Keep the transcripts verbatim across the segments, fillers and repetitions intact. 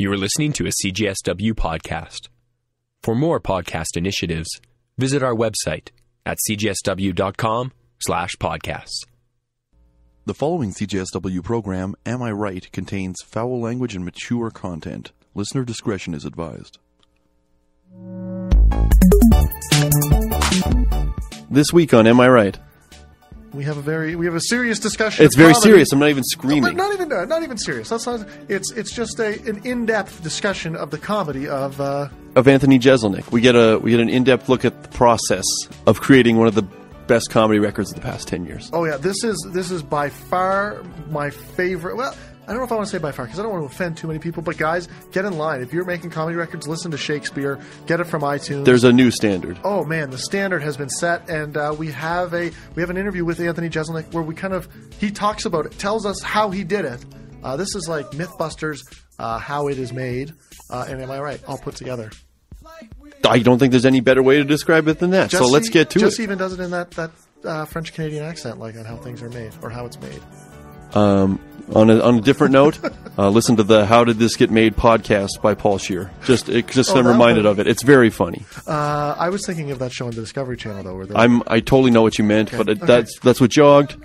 You are listening to a C J S W podcast. For more podcast initiatives, visit our website at c j s w dot com slash podcasts. The following C J S W program, Am I Right?, contains foul language and mature content. Listener discretion is advised. This week on Am I Right? We have a very we have a serious discussion. It's very comedy. Serious. I'm not even screaming. No, not even uh, not even serious. That's not. It's it's just a an in depth discussion of the comedy of uh, of Anthony Jeselnik. We get a we get an in depth look at the process of creating one of the best comedy records of the past ten years. Oh yeah, this is this is by far my favorite. Well, I don't know if I want to say by far because I don't want to offend too many people, but guys, get in line. If you're making comedy records, listen to Shakespeare. Get it from iTunes. There's a new standard. Oh, man. The standard has been set, and uh, we have a we have an interview with Anthony Jeselnik where we kind of – he talks about it, tells us how he did it. Uh, this is like Mythbusters, uh, how it is made, uh, and Am I Right? All put together. I don't think there's any better way to describe it than that, Jesse, so let's get to Jesse it. Jesse even does it in that, that uh, French-Canadian accent, like on how things are made or how it's made. Um, on a, on a different note, uh, listen to the How Did This Get Made? Podcast by Paul Scheer. Just, it, just oh, I'm reminded one. of it. It's very funny. Uh, I was thinking of that show on the Discovery Channel, though. Where I'm, I totally know what you meant, okay. but it, okay. that's, that's what jogged.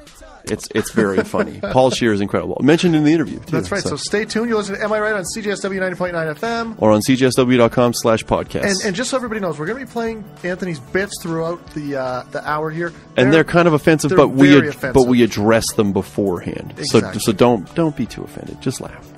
It's, it's very funny. Paul Scheer is incredible. Mentioned in the interview, too. That's right. So, so stay tuned. You'll listen to Am I Right? on C J S W ninety point nine F M. Or on c j s w dot com slash podcast. And, and just so everybody knows, we're going to be playing Anthony's bits throughout the uh, the hour here. They're, and they're kind of offensive, but we ad offensive. but we address them beforehand. Exactly. So so don't don't be too offended. Just laugh.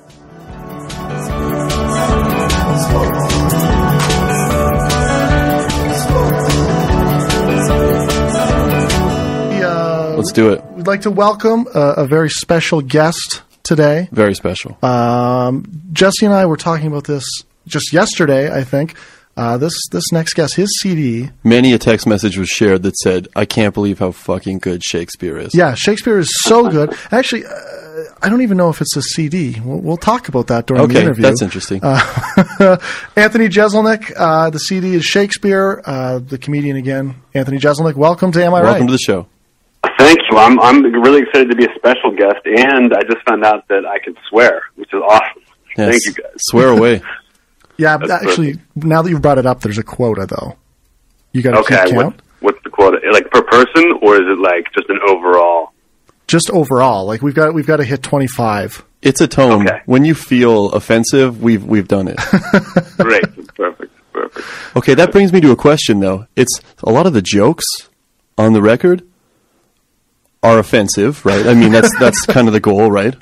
Let's do it. We'd like to welcome uh, a very special guest today. Very special. Um, Jesse and I were talking about this just yesterday, I think. Uh, this this next guest, his C D. Many a text message was shared that said, I can't believe how fucking good Shakespeare is. Yeah, Shakespeare is so good. Actually, uh, I don't even know if it's a C D. We'll, we'll talk about that during okay, the interview. Okay, that's interesting. Uh, Anthony Jeselnik, uh, the C D is Shakespeare. Uh, the comedian again, Anthony Jeselnik. Welcome to Am I Right? Welcome to the show. Thank you. I'm I'm really excited to be a special guest, and I just found out that I can swear, which is awesome. Yes. Thank you, guys. Swear away. Yeah, that's actually, perfect. Now that you've brought it up, there's a quota, though. You got to okay, keep count. What, what's the quota? Like per person, or is it like just an overall? Just overall. Like we've got we've got to hit twenty-five. It's a tone. Okay. When you feel offensive, we've we've done it. Great. Perfect. Perfect. Okay, that brings me to a question, though. It's a lot of the jokes on the record are offensive, right? I mean, that's that's kind of the goal, right?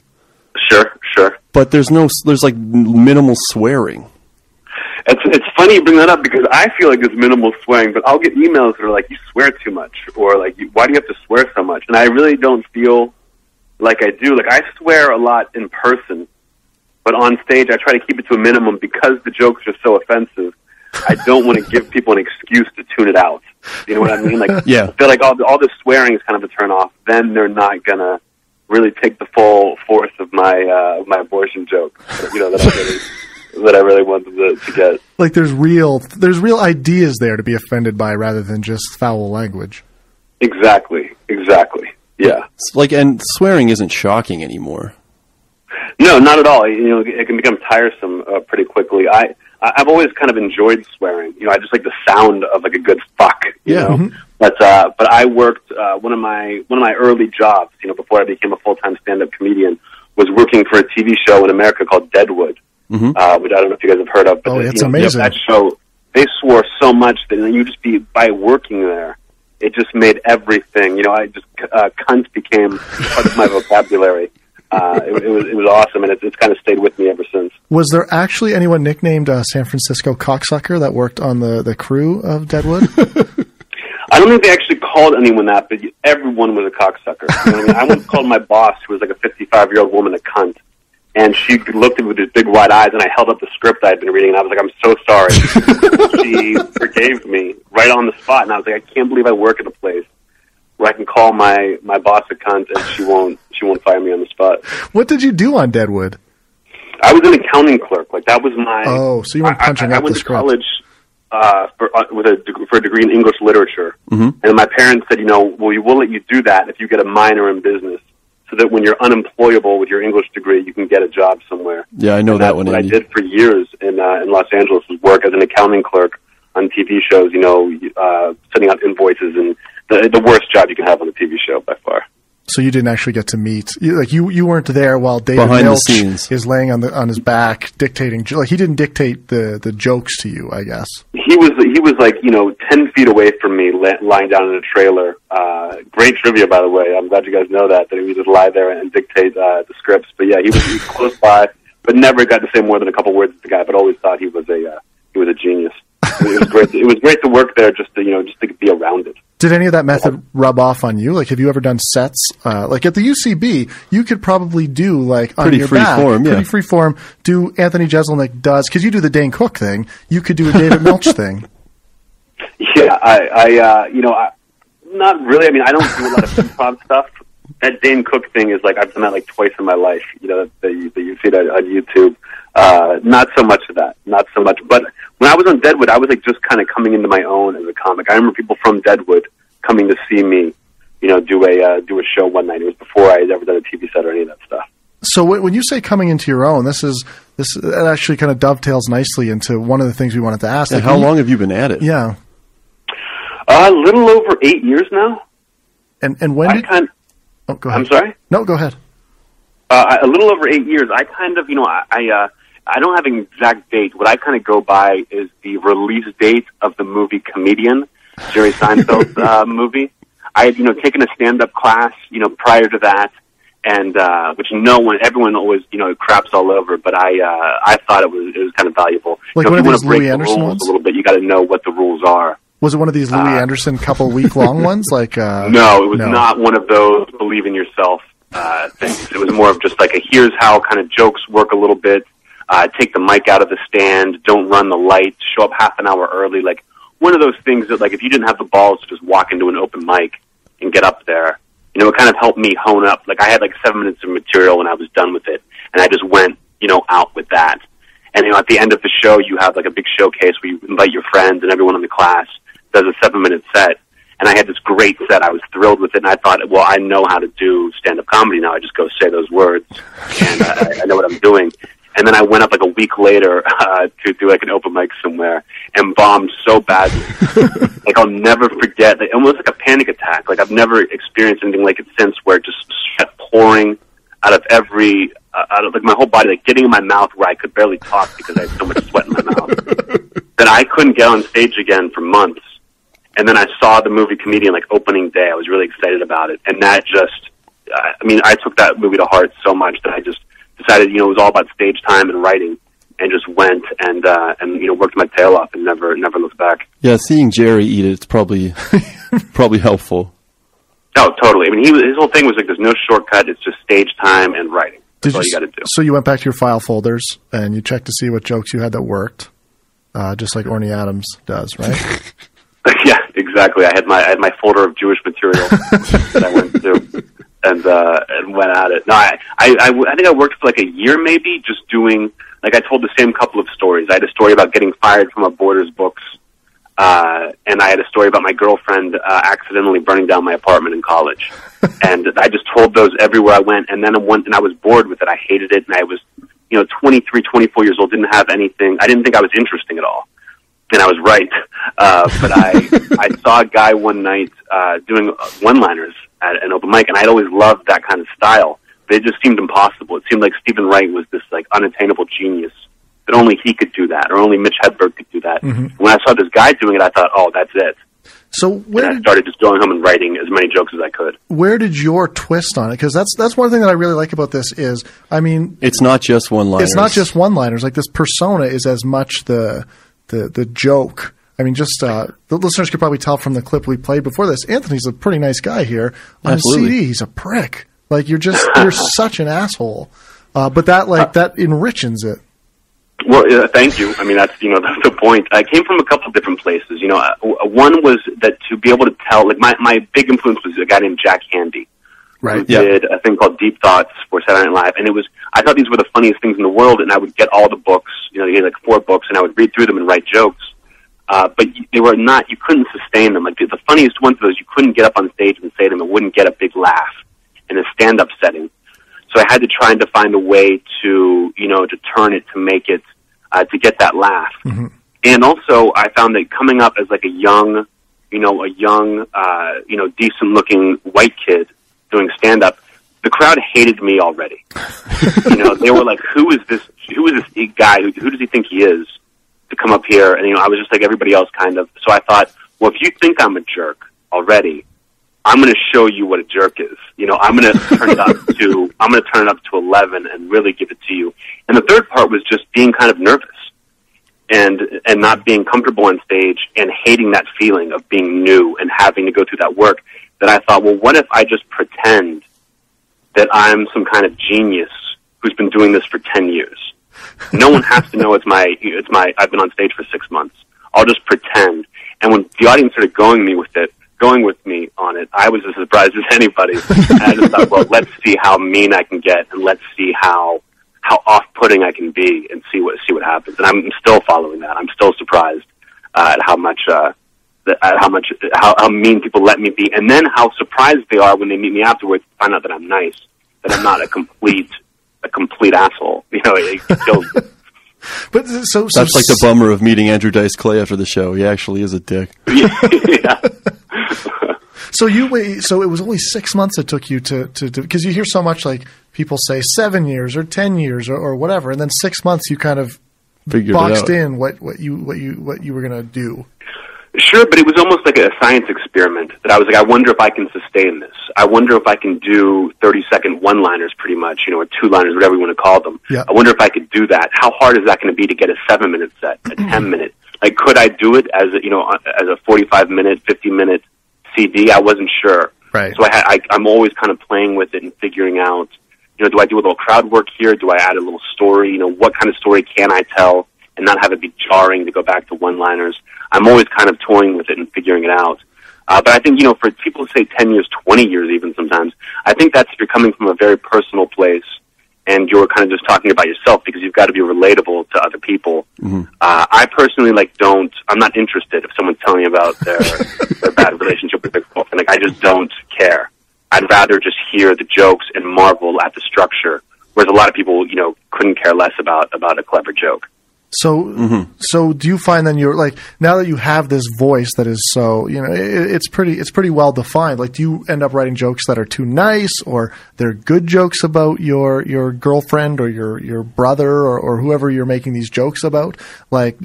Sure, sure. But there's no, there's like minimal swearing. It's it's funny you bring that up because I feel like there's minimal swearing, but I'll get emails that are like, you swear too much, or like, why do you have to swear so much? And I really don't feel like I do. Like, I swear a lot in person, but on stage I try to keep it to a minimum because the jokes are so offensive. I don't want to give people an excuse to tune it out. You know what I mean? Like, yeah. I feel like all, all the swearing is kind of a turn-off. Then they're not going to really take the full force of my uh, my abortion joke, you know, that I really, that I really wanted to, to get. Like, there's real, there's real ideas there to be offended by rather than just foul language. Exactly. Exactly. Yeah. Like, and swearing isn't shocking anymore. No, not at all. You know, it can become tiresome uh, pretty quickly. I... I've always kind of enjoyed swearing. You know, I just like the sound of like a good fuck, you yeah, know. Mm-hmm. But uh but I worked uh one of my one of my early jobs, you know, before I became a full-time stand-up comedian, was working for a T V show in America called Deadwood. Mm-hmm. Uh which I don't know if you guys have heard of, but oh, the, it's you know, amazing. That show, they swore so much that you just be by working there, it just made everything, you know, I just uh cunt became part of my vocabulary. Uh, it, it was it was awesome, and it's it's kind of stayed with me ever since. Was there actually anyone nicknamed uh, San Francisco Cocksucker that worked on the the crew of Deadwood? I don't think they actually called anyone that, but everyone was a cocksucker. You know what I mean? I once called my boss, who was like a fifty-five-year-old woman, a cunt, and she looked at me with these big wide eyes, and I held up the script I had been reading, and I was like, "I'm so sorry." She forgave me right on the spot, and I was like, "I can't believe I work at a place where I can call my my boss a cunt and she won't." She won't fire me on the spot. What did you do on Deadwood? I was an accounting clerk. Like that was my. Oh, so you weren't punching I, I, I out the script. I went to college uh, for uh, with a for a degree in English literature, mm-hmm. and my parents said, you know, well, we will let you do that if you get a minor in business. So so that when you're unemployable with your English degree, you can get a job somewhere. Yeah, I know and that one. What Andy. I did for years in uh, in Los Angeles was work as an accounting clerk on T V shows. You know, uh, sending out invoices, and the, the worst job you can have on a T V show by far. So you didn't actually get to meet, you, like you, you weren't there while David Behind Milch is laying on the on his back dictating. Like he didn't dictate the, the jokes to you, I guess. He was he was like you know ten feet away from me, lying down in a trailer. Uh, great trivia, by the way. I'm glad you guys know that that he would just lie there and dictate uh, the scripts. But yeah, he was, he was close by, but never got to say more than a couple words to the guy. But always thought he was a uh, he was a genius. It was great. It was great to work there, just to you know, just to be around it. Did any of that method rub off on you? Like, have you ever done sets? Uh, like at the U C B, you could probably do like on pretty your free back, form, yeah. pretty free form. Do Anthony Jeselnik does because you do the Dane Cook thing. You could do a David Milch thing. Yeah, I, I uh, you know, I, not really. I mean, I don't do a lot of improv stuff. That Dane Cook thing is like I've done that like twice in my life. You know, that you see that on YouTube. Uh, not so much of that, not so much. But when I was on Deadwood, I was like just kind of coming into my own as a comic. I remember people from Deadwood coming to see me, you know, do a uh, do a show one night. It was before I had ever done a T V set or any of that stuff. So when you say coming into your own, this is this it actually kind of dovetails nicely into one of the things we wanted to ask. Yeah, like, how long have you been at it? Yeah, uh, a little over eight years now. And and when I did? Kind of, oh, go ahead. I'm sorry. No, go ahead. Uh, a little over eight years. I kind of, you know, I. I uh, I don't have an exact date. What I kind of go by is the release date of the movie Comedian, Jerry Seinfeld's uh, movie. I had, you know, taken a stand-up class, you know, prior to that, and uh, which no one, everyone always, you know, craps all over. But I, uh, I thought it was it was kind of valuable. Like you know, one if you of these Louis Anderson the ones, a little bit. You got to know what the rules are. Was it one of these Louis uh, Anderson couple week-long ones? Like uh, no, it was no. not one of those believe in yourself uh, things. It was more of just like a here's how kind of jokes work a little bit. Uh, take the mic out of the stand, don't run the lights, show up half an hour early. Like, one of those things that, like, if you didn't have the balls to just walk into an open mic and get up there, you know, it kind of helped me hone up. Like, I had, like, seven minutes of material when I was done with it, and I just went, you know, out with that. And, you know, at the end of the show, you have, like, a big showcase where you invite your friends and everyone in the class does a seven-minute set. And I had this great set. I was thrilled with it, and I thought, well, I know how to do stand-up comedy now. I just go say those words, and I, I know what I'm doing. And then I went up like a week later uh, to do like an open mic somewhere and bombed so badly. Like I'll never forget. Like, almost like a panic attack. Like I've never experienced anything like it since, where it just sweat pouring out of every, uh, out of like my whole body, like getting in my mouth where I could barely talk because I had so much sweat in my mouth. That I couldn't get on stage again for months. And then I saw the movie Comedian like opening day. I was really excited about it. And that just, uh, I mean, I took that movie to heart so much that I just, decided, you know, it was all about stage time and writing, and just went and uh, and you know worked my tail off and never never looked back. Yeah, seeing Jerry eat it, it's probably probably helpful. Oh, totally. I mean, he was, his whole thing was like, there's no shortcut. It's just stage time and writing. That's Did all you, you got to do. So you went back to your file folders and you checked to see what jokes you had that worked, uh, just like Orny Adams does, right? Yeah, exactly. I had my I had my folder of Jewish material that I went through. And, uh, and went at it. No, I, I, I, I think I worked for like a year maybe just doing, like I told the same couple of stories. I had a story about getting fired from a Borders Books. Uh, and I had a story about my girlfriend, uh, accidentally burning down my apartment in college. And I just told those everywhere I went. And then I went, and I was bored with it. I hated it. And I was, you know, twenty-three, twenty-four years old, didn't have anything. I didn't think I was interesting at all. And I was right. Uh, but I, I saw a guy one night, uh, doing one-liners at an open mic, and I'd always loved that kind of style. But it just seemed impossible. It seemed like Stephen Wright was this like unattainable genius, that only he could do that, or only Mitch Hedberg could do that. Mm-hmm. When I saw this guy doing it, I thought, oh, that's it. So where and I started just going home and writing as many jokes as I could. Where did your twist on it? Because that's that's one thing that I really like about this is, I mean, it's not just one-liners. It's not just one-liners. Like this persona is as much the the the joke. I mean, just uh, the listeners could probably tell from the clip we played before this, Anthony's a pretty nice guy here. On Absolutely. his C D, he's a prick. Like, you're just, you're such an asshole. Uh, but that, like, that enriches it. Well, uh, thank you. I mean, that's, you know, that's the point. I came from a couple of different places. You know, uh, one was that to be able to tell, like, my, my big influence was a guy named Jack Handy. Right. Who yeah. did a thing called Deep Thoughts for Saturday Night Live. And it was, I thought these were the funniest things in the world, and I would get all the books. You know, he had, like, four books, and I would read through them and write jokes. Uh, but they were not, you couldn't sustain them. Like the funniest ones of those, you couldn't get up on stage and say them. It wouldn't get a big laugh. in a stand-up setting. So I had to try and define a way to, you know, to turn it, to make it, uh, to get that laugh. Mm-hmm. And also I found that coming up as like a young, you know, a young, uh, you know, decent-looking white kid doing stand-up, the crowd hated me already. You know, they were like, who is this, who is this guy? Who, who does he think he is to come up here? And, you know, I was just like everybody else kind of. So I thought, well, if you think I'm a jerk already, I'm going to show you what a jerk is. You know, I'm going to turn it up to, I'm going to turn it up to eleven and really give it to you. And the third part was just being kind of nervous and, and not being comfortable on stage and hating that feeling of being new and having to go through that work. That I thought, well, what if I just pretend that I'm some kind of genius who's been doing this for ten years? No one has to know it's my, it's my, I've been on stage for six months. I'll just pretend. And when the audience started going me with it, going with me on it, I was as surprised as anybody. And I just thought, well, let's see how mean I can get, and let's see how how off-putting I can be, and see what see what happens. And I'm still following that. I'm still surprised uh, at how much uh, the, at how much how, how mean people let me be, and then how surprised they are when they meet me afterwards to find out that I'm nice, that I'm not a complete a complete asshole. You know, it, it kills me. But so, so that's like the bummer of meeting Andrew Dice Clay after the show. He actually is a dick. Yeah. So you so it was only six months it took you to to because you hear so much like people say seven years or ten years or, or whatever, and then six months you kind of figured boxed in what what you what you what you were gonna do. Sure, but it was almost like a science experiment that I was like, I wonder if I can sustain this. I wonder if I can do thirty-second one-liners pretty much, you know, or two-liners, whatever you want to call them. Yeah. I wonder if I could do that. How hard is that going to be to get a seven-minute set, a ten-minute? Like, could I do it as, a, you know, as a forty-five-minute, fifty-minute C D? I wasn't sure. Right. So I had, I, I'm always kind of playing with it and figuring out, you know, do I do a little crowd work here? Do I add a little story? You know, what kind of story can I tell and not have it be jarring to go back to one-liners? I'm always kind of toying with it and figuring it out. Uh, but I think, you know, for people to say ten years, twenty years even sometimes, I think that's if you're coming from a very personal place and you're kind of just talking about yourself because you've got to be relatable to other people. Mm-hmm. Uh, I personally, like, don't, I'm not interested if someone's telling me about their, their bad relationship with their girlfriend. Like, I just don't care. I'd rather just hear the jokes and marvel at the structure, whereas a lot of people, you know, couldn't care less about, about a clever joke. So, mm-hmm. so do you find then you're like, now that you have this voice that is so, you know, it, it's pretty, it's pretty well defined. Like, do you end up writing jokes that are too nice, or they're good jokes about your, your girlfriend or your, your brother or, or whoever you're making these jokes about? Like,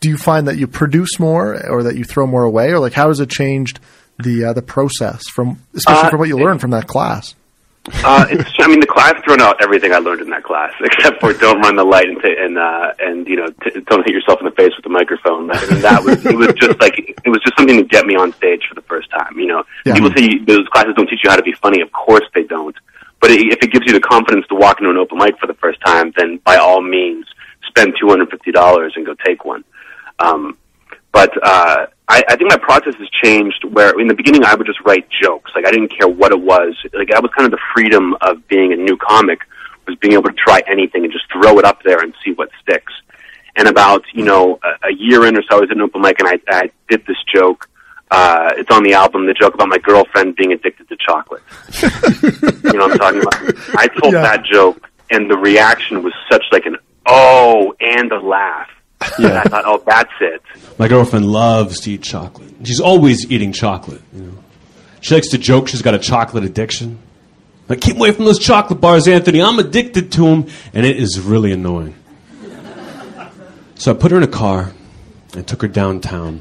do you find that you produce more or that you throw more away, or like, how has it changed the, uh, the process from, especially uh, from what you learned from that class? uh, it's, I mean, the class, I've thrown out everything I learned in that class, except for don't run the light and, t and, uh, and, you know, t don't hit yourself in the face with the microphone. I mean, that was, it was just like, it was just something to get me on stage for the first time. You know, yeah. People say you, those classes don't teach you how to be funny. Of course they don't. But it, if it gives you the confidence to walk into an open mic for the first time, then by all means, spend two hundred fifty dollars and go take one. Um, but, uh, I, I think my process has changed where in the beginning I would just write jokes. Like, I didn't care what it was. Like, that was kind of the freedom of being a new comic, was being able to try anything and just throw it up there and see what sticks. And about, you know, a, a year in or so, I was at an open mic and I, I did this joke. Uh, it's on the album, the joke about my girlfriend being addicted to chocolate. You know what I'm talking about? I told yeah. that joke, and the reaction was such like an oh and a laugh. Yeah. I thought, oh, that's it. My girlfriend loves to eat chocolate. She's always eating chocolate. You know? She likes to joke she's got a chocolate addiction. Like, keep away from those chocolate bars, Anthony. I'm addicted to them, and it is really annoying. So I put her in a car and took her downtown,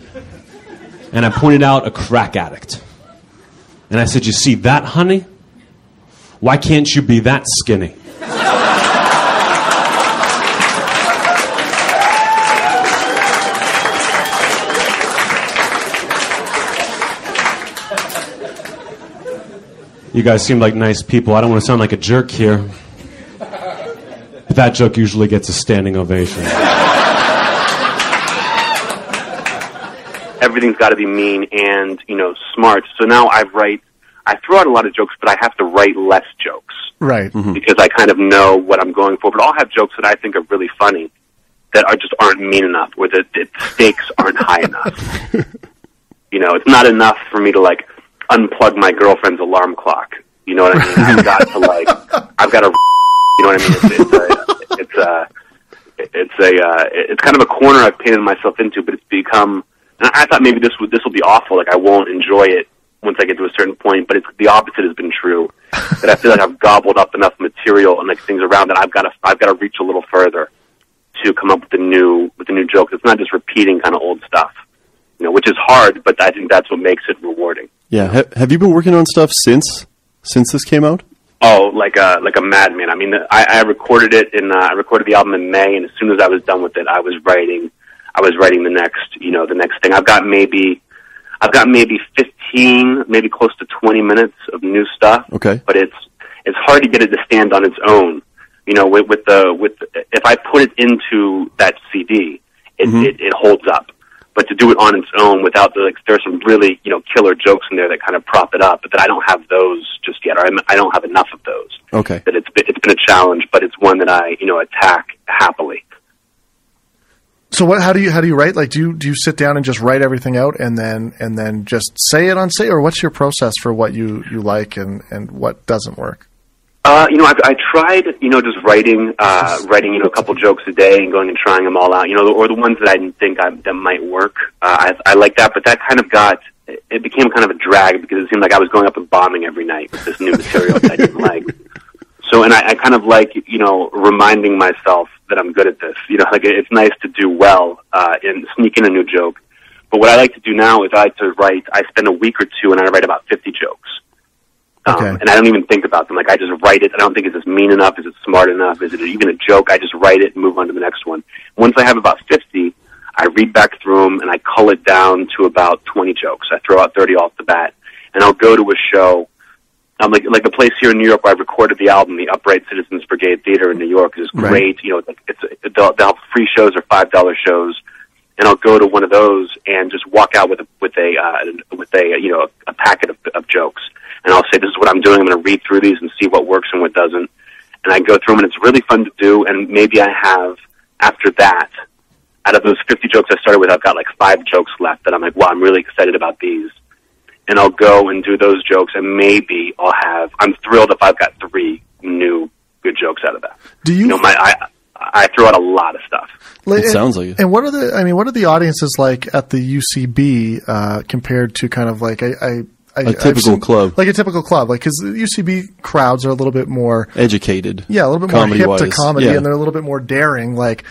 and I pointed out a crack addict. And I said, you see that, honey? Why can't you be that skinny? You guys seem like nice people. I don't want to sound like a jerk here. But that joke usually gets a standing ovation. Everything's got to be mean and, you know, smart. So now I write, I throw out a lot of jokes, but I have to write less jokes. Right. Mm-hmm. Because I kind of know what I'm going for. But I'll have jokes that I think are really funny that are just aren't mean enough, or that the stakes aren't high enough. You know, it's not enough for me to, like, unplug my girlfriend's alarm clock You know what I mean? I've got to like, I've got to, you know what I mean? It's, it's a, it's a, it's a, uh, it's kind of a corner I've painted myself into, but it's become, and I thought maybe this would, this will be awful. Like I won't enjoy it once I get to a certain point, but it's the opposite has been true. That I feel like I've gobbled up enough material and like things around that I've got to, I've got to reach a little further to come up with a new, with a new joke. It's not just repeating kind of old stuff, you know, which is hard, but I think that's what makes it rewarding. Yeah. Have, have you been working on stuff since, since this came out? Oh, like a, like a madman. I mean, I, I recorded it in, uh, I recorded the album in May, and as soon as I was done with it, I was writing, I was writing the next, you know, the next thing. I've got maybe, I've got maybe fifteen, maybe close to twenty minutes of new stuff. Okay. But it's, it's hard to get it to stand on its own. You know, with, with the, with, if I put it into that C D, it, mm-hmm. it, it holds up. But to do it on its own without the, like, there's some really, you know, killer jokes in there that kind of prop it up, but that I don't have those just yet, or I'm, I don't have enough of those. Okay. That it's been, it's been a challenge, but it's one that I, you know, attack happily. So what, how do you, how do you write? Like, do you, do you sit down and just write everything out and then, and then just say it on say, or what's your process for what you, you like and, and what doesn't work? Uh, you know, I, I tried, you know, just writing, uh, writing, you know, a couple jokes a day and going and trying them all out, you know, or the ones that I didn't think I, that might work. Uh, I, I like that, but that kind of got, it became kind of a drag because it seemed like I was going up and bombing every night with this new material that I didn't like. So, and I, I kind of like, you know, reminding myself that I'm good at this. You know, like it's nice to do well, uh, and sneak in a new joke. But what I like to do now is I like to write, I spend a week or two and I write about fifty jokes. Um, okay. And I don't even think about them. Like, I just write it. I don't think, is this mean enough? Is it smart enough? Is it even a joke? I just write it and move on to the next one. Once I have about fifty, I read back through them, and I cull it down to about twenty jokes. I throw out thirty off the bat. And I'll go to a show. Um, like, like a place here in New York where I recorded the album, the Upright Citizens Brigade Theater in New York, is great. Right. You know, like it's, they'll, they'll have free shows or five dollar shows. And I'll go to one of those and just walk out with a, with a, uh, with a, you know, a packet of, of jokes. And I'll say, this is what I'm doing. I'm going to read through these and see what works and what doesn't. And I go through them, and it's really fun to do. And maybe I have, after that, out of those fifty jokes I started with, I've got like five jokes left that I'm like, wow, I'm really excited about these. And I'll go and do those jokes, and maybe I'll have, I'm thrilled if I've got three new good jokes out of that. Do you, you know, my, I, I throw out a lot of stuff. Like, it and, sounds like it. And what are the, I mean, what are the audiences like at the U C B uh, compared to kind of like, I, I I, a typical seen, club. Like a typical club. Like, because U C B crowds are a little bit more... educated. Yeah, a little bit more hip wise. to comedy, yeah. And they're a little bit more daring. Like,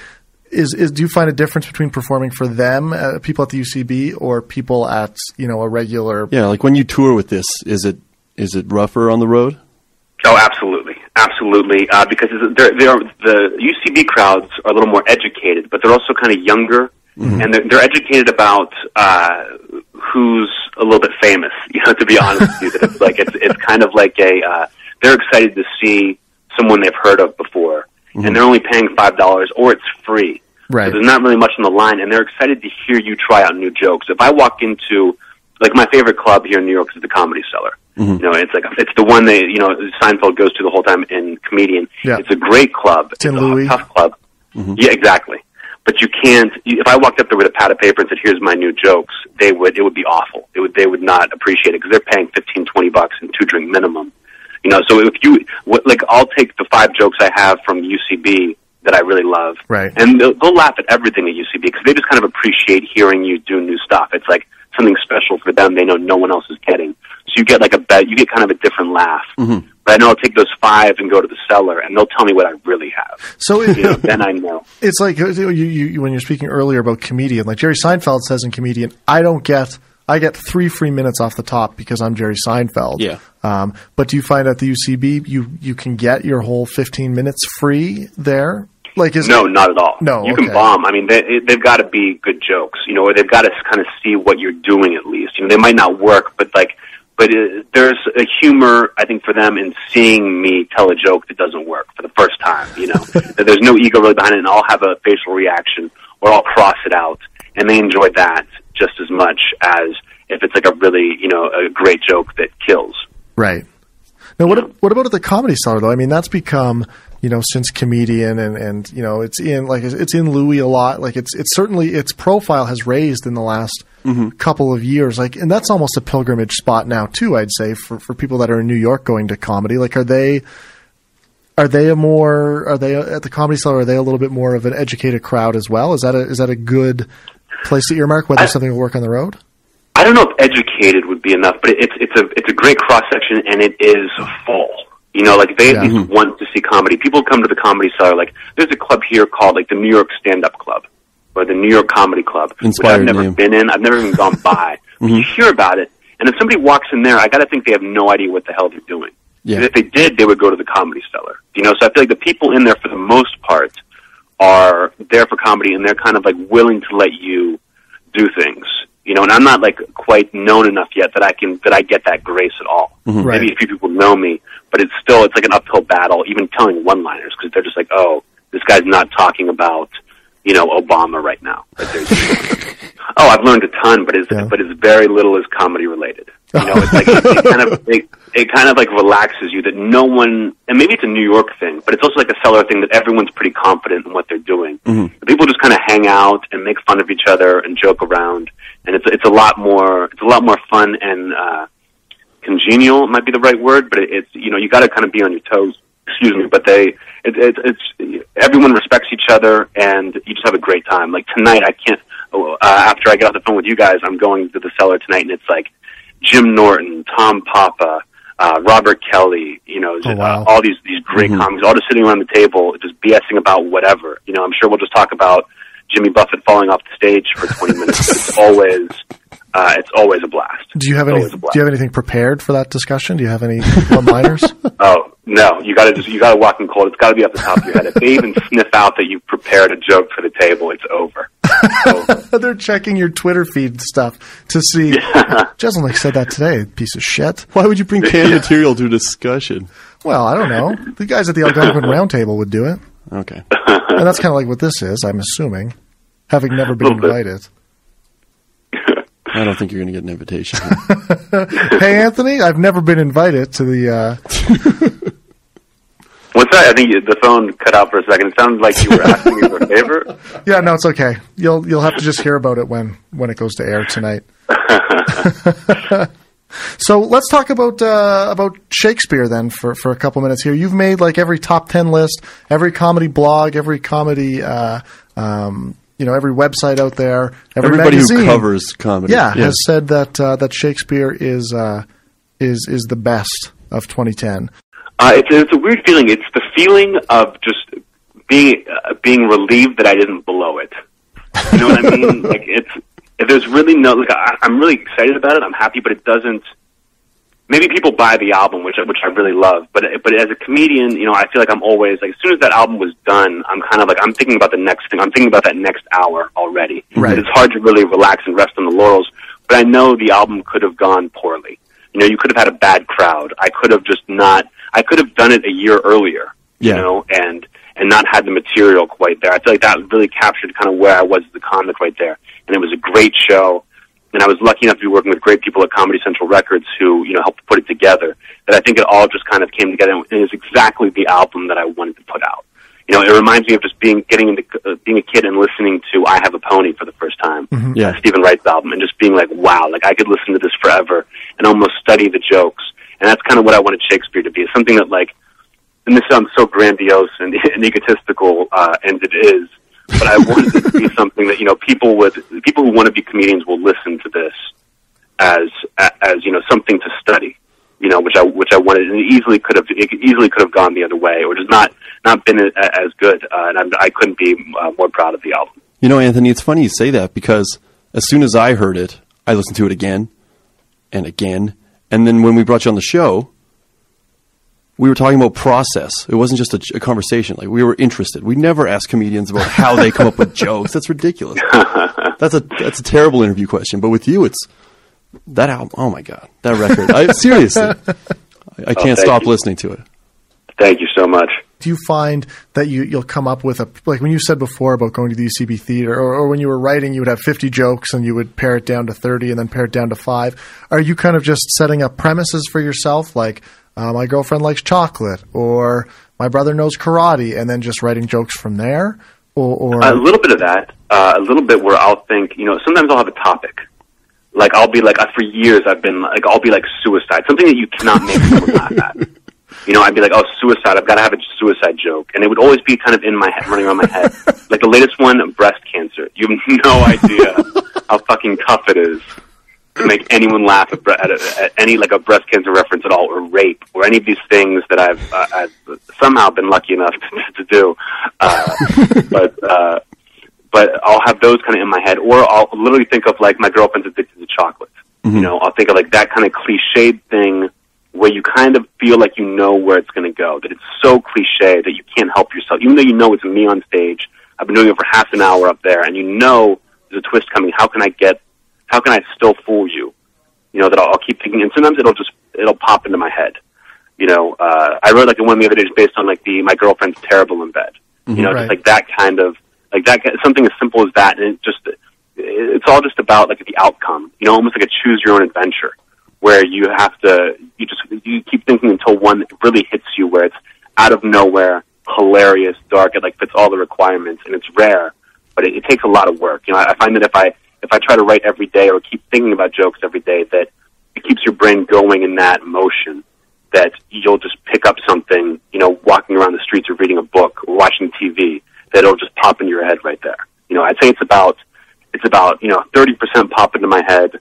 is, is do you find a difference between performing for them, uh, people at the U C B, or people at, you know, a regular... Yeah, like when you tour with this, is it is it rougher on the road? Oh, absolutely. Absolutely. Uh, because they're, they're, the U C B crowds are a little more educated, but they're also kind of younger. Mm-hmm. And they're, they're educated about uh, who's a little bit famous, you know, to be honest with you. That it's like, it's, it's kind of like a, uh, they're excited to see someone they've heard of before, mm-hmm. and they're only paying five dollars, or it's free. Right. So there's not really much on the line, and they're excited to hear you try out new jokes. If I walk into, like, my favorite club here in New York is the Comedy Cellar. Mm-hmm. You know, it's like, it's the one that, you know, Seinfeld goes to the whole time in Comedian. Yeah. It's a great club. It's, it's a tough club. Mm-hmm. Yeah, exactly. But you can't, if I walked up there with a pad of paper and said, here's my new jokes, they would, it would be awful. It would, they would not appreciate it because they're paying fifteen, twenty bucks and two drink minimum. You know, so if you, what, like, I'll take the five jokes I have from U C B that I really love. Right. And they'll, they'll laugh at everything at U C B because they just kind of appreciate hearing you do new stuff. It's like something special for them they know no one else is getting. So you get like a bet, you get kind of a different laugh. Mm-hmm. But I know I'll take those five and go to the cellar, and they'll tell me what I really have. So it, you know, then I know. It's like you, you, when you were speaking earlier about Comedian. Like Jerry Seinfeld says in Comedian, I don't get – I get three free minutes off the top because I'm Jerry Seinfeld. Yeah. Um, but do you find at the U C B you, you can get your whole fifteen minutes free there? Like is No, it, not at all. No, You okay. can bomb. I mean, they, they've got to be good jokes, you know, or they've got to kind of see what you're doing at least. You know, they might not work, but like – But it, there's a humor, I think, for them in seeing me tell a joke that doesn't work for the first time, you know. There's no ego really behind it, and I'll have a facial reaction, or I'll cross it out, and they enjoy that just as much as if it's like a really, you know, a great joke that kills. Right. Now, what, what about at the Comedy Cellar, though? I mean, that's become... You know, since Comedian and, and, you know, it's in, like, it's in Louis a lot. Like, it's, it's certainly, its profile has raised in the last mm-hmm. couple of years. Like, and that's almost a pilgrimage spot now too, I'd say, for, for people that are in New York going to comedy. Like, are they are they a more are they at the Comedy Cellar? Are they a little bit more of an educated crowd as well? Is that a is that a good place to earmark whether I, something will work on the road? I don't know if educated would be enough, but it's it's a it's a great cross section, and it is full. You know, like, they at yeah. least want to see comedy. People come to the Comedy Cellar. Like, there's a club here called, like, the New York Stand-Up Club or the New York Comedy Club, Inspired which I've never name. been in. I've never even gone by. But mm-hmm. you hear about it, and if somebody walks in there, I got to think they have no idea what the hell they're doing. Yeah. If they did, they would go to the Comedy Cellar. You know, so I feel like the people in there, for the most part, are there for comedy, and they're kind of, like, willing to let you do things. You know, and I'm not, like, quite known enough yet that I can that I get that grace at all. Mm-hmm. Right. Maybe a few people know me, but it's still, it's like an uphill battle, even telling one-liners, because they're just like, oh, this guy's not talking about, you know, Obama right now. Like, oh, I've learned a ton, but it's yeah. but it's very little is comedy related. You know, it's like it, it kind of it, it kind of like relaxes you that no one, and maybe it's a New York thing, but it's also like a Cellar thing that everyone's pretty confident in what they're doing. Mm-hmm. The people just kind of hang out and make fun of each other and joke around, and it's it's a lot more it's a lot more fun and uh, congenial might be the right word, but it, it's you know you got to kind of be on your toes. Excuse me, but they it, it, it's everyone respects each other, and you just have a great time. Like tonight, I can't. Uh, after I get off the phone with you guys, I'm going to the Cellar tonight, and it's like Jim Norton, Tom Papa, uh, Robert Kelly, you know, oh, wow. uh, all these, these great mm-hmm. comics, all just sitting around the table, just BSing about whatever. You know, I'm sure we'll just talk about Jimmy Buffett falling off the stage for twenty minutes. It's always, uh, it's always a blast. Do you have any, do you have anything prepared for that discussion? Do you have any one-liners? Oh, no, you gotta just, you gotta walk in cold. It's gotta be off the top of your head. If they even sniff out that you've prepared a joke for the table, it's over. They're checking your Twitter feed stuff to see. Yeah. Jeselnik said that today, piece of shit. Why would you bring canned yeah. material to discussion? Well, I don't know. The guys at the Algonquin Roundtable would do it. Okay. And that's kind of like what this is, I'm assuming, having never been invited. I don't think you're going to get an invitation. Hey, Anthony, I've never been invited to the... Uh... What's that? I think the phone cut out for a second. It sounded like you were asking me for a favor. Yeah, no, it's okay. You'll you'll have to just hear about it when, when it goes to air tonight. So let's talk about uh, about Shakespeare then for, for a couple minutes here. You've made like every top ten list, every comedy blog, every comedy uh, um, you know every website out there. Every Everybody magazine, who covers comedy, yeah, yes. has said that uh, that Shakespeare is uh, is is the best of twenty ten. Uh, it's, it's a weird feeling. It's the feeling of just being uh, being relieved that I didn't blow it. You know what I mean? Like it's there's really no. Like I, I'm really excited about it. I'm happy, but it doesn't. Maybe people buy the album, which which I really love. But but as a comedian, you know, I feel like I'm always like as soon as that album was done, I'm kind of like I'm thinking about the next thing. I'm thinking about that next hour already. Right. It's hard to really relax and rest on the laurels. But I know the album could have gone poorly. You know, you could have had a bad crowd. I could have just not. I could have done it a year earlier, yeah. you know, and and not had the material quite there. I feel like that really captured kind of where I was as a comic right there. And it was a great show, and I was lucky enough to be working with great people at Comedy Central Records who, you know, helped put it together, that I think it all just kind of came together, and it was exactly the album that I wanted to put out. You know, it reminds me of just being getting into uh, being a kid and listening to I Have a Pony for the first time, mm-hmm. yeah. uh, Stephen Wright's album, and just being like, wow, like I could listen to this forever and almost study the jokes. And that's kind of what I wanted Shakespeare to be. It's something that, like, and this sounds so grandiose and, and egotistical, uh, and it is, but I wanted it to be something that, you know, people with people who want to be comedians will listen to this as, as you know, something to study, you know, which I which I wanted. And it easily could have it easily could have gone the other way, or just not not been as good. Uh, and I'm, I couldn't be uh, more proud of the album. You know, Anthony, it's funny you say that because as soon as I heard it, I listened to it again and again. And then when we brought you on the show, we were talking about process. It wasn't just a, a conversation. Like we were interested. We never ask comedians about how they come up with jokes. That's ridiculous. That's a that's a terrible interview question. But with you, it's that album. Oh my god, that record. I, seriously, I, I can't oh, stop you. listening to it. Thank you so much. Do you find that you, you'll come up with a – like when you said before about going to the U C B Theater or, or when you were writing, you would have fifty jokes and you would pare it down to thirty and then pare it down to five. Are you kind of just setting up premises for yourself like uh, my girlfriend likes chocolate or my brother knows karate and then just writing jokes from there? Or, or A little bit of that, uh, a little bit where I'll think – you know, sometimes I'll have a topic. Like, I'll be like, uh, for years I've been like, I'll be like suicide, something that you cannot make someone laugh at. You know, I'd be like, oh, suicide, I've got to have a suicide joke. And it would always be kind of in my head, running around my head. Like the latest one, breast cancer. You have no idea how fucking tough it is to make anyone laugh at, at, at any, like a breast cancer reference at all, or rape, or any of these things that I've, uh, I've somehow been lucky enough to, to do. Uh, but, uh, but I'll have those kind of in my head, or I'll literally think of like my girlfriend's addicted to chocolate. Mm-hmm. You know, I'll think of like that kind of cliched thing where you kind of feel like you know where it's going to go, that it's so cliche that you can't help yourself. Even though you know it's me on stage, I've been doing it for half an hour up there, and you know there's a twist coming. How can I get, how can I still fool you? You know, that I'll, I'll keep thinking, and sometimes it'll just, it'll pop into my head. You know, uh, I wrote like the one the other day just based on like the, my girlfriend's terrible in bed. Mm-hmm, you know, right. Just like that kind of, Like that, something as simple as that, and it just, it's all just about like the outcome, you know, almost like a choose your own adventure where you have to, you just, you keep thinking until one really hits you where it's out of nowhere, hilarious, dark, it like fits all the requirements, and it's rare, but it, it takes a lot of work. You know, I, I find that if I, if I try to write every day or keep thinking about jokes every day, that it keeps your brain going in that motion, that you'll just pick up something, you know, walking around the streets or reading a book or watching T V, that'll just pop in your head right there. You know, I'd say it's about, it's about, you know, thirty percent pop into my head,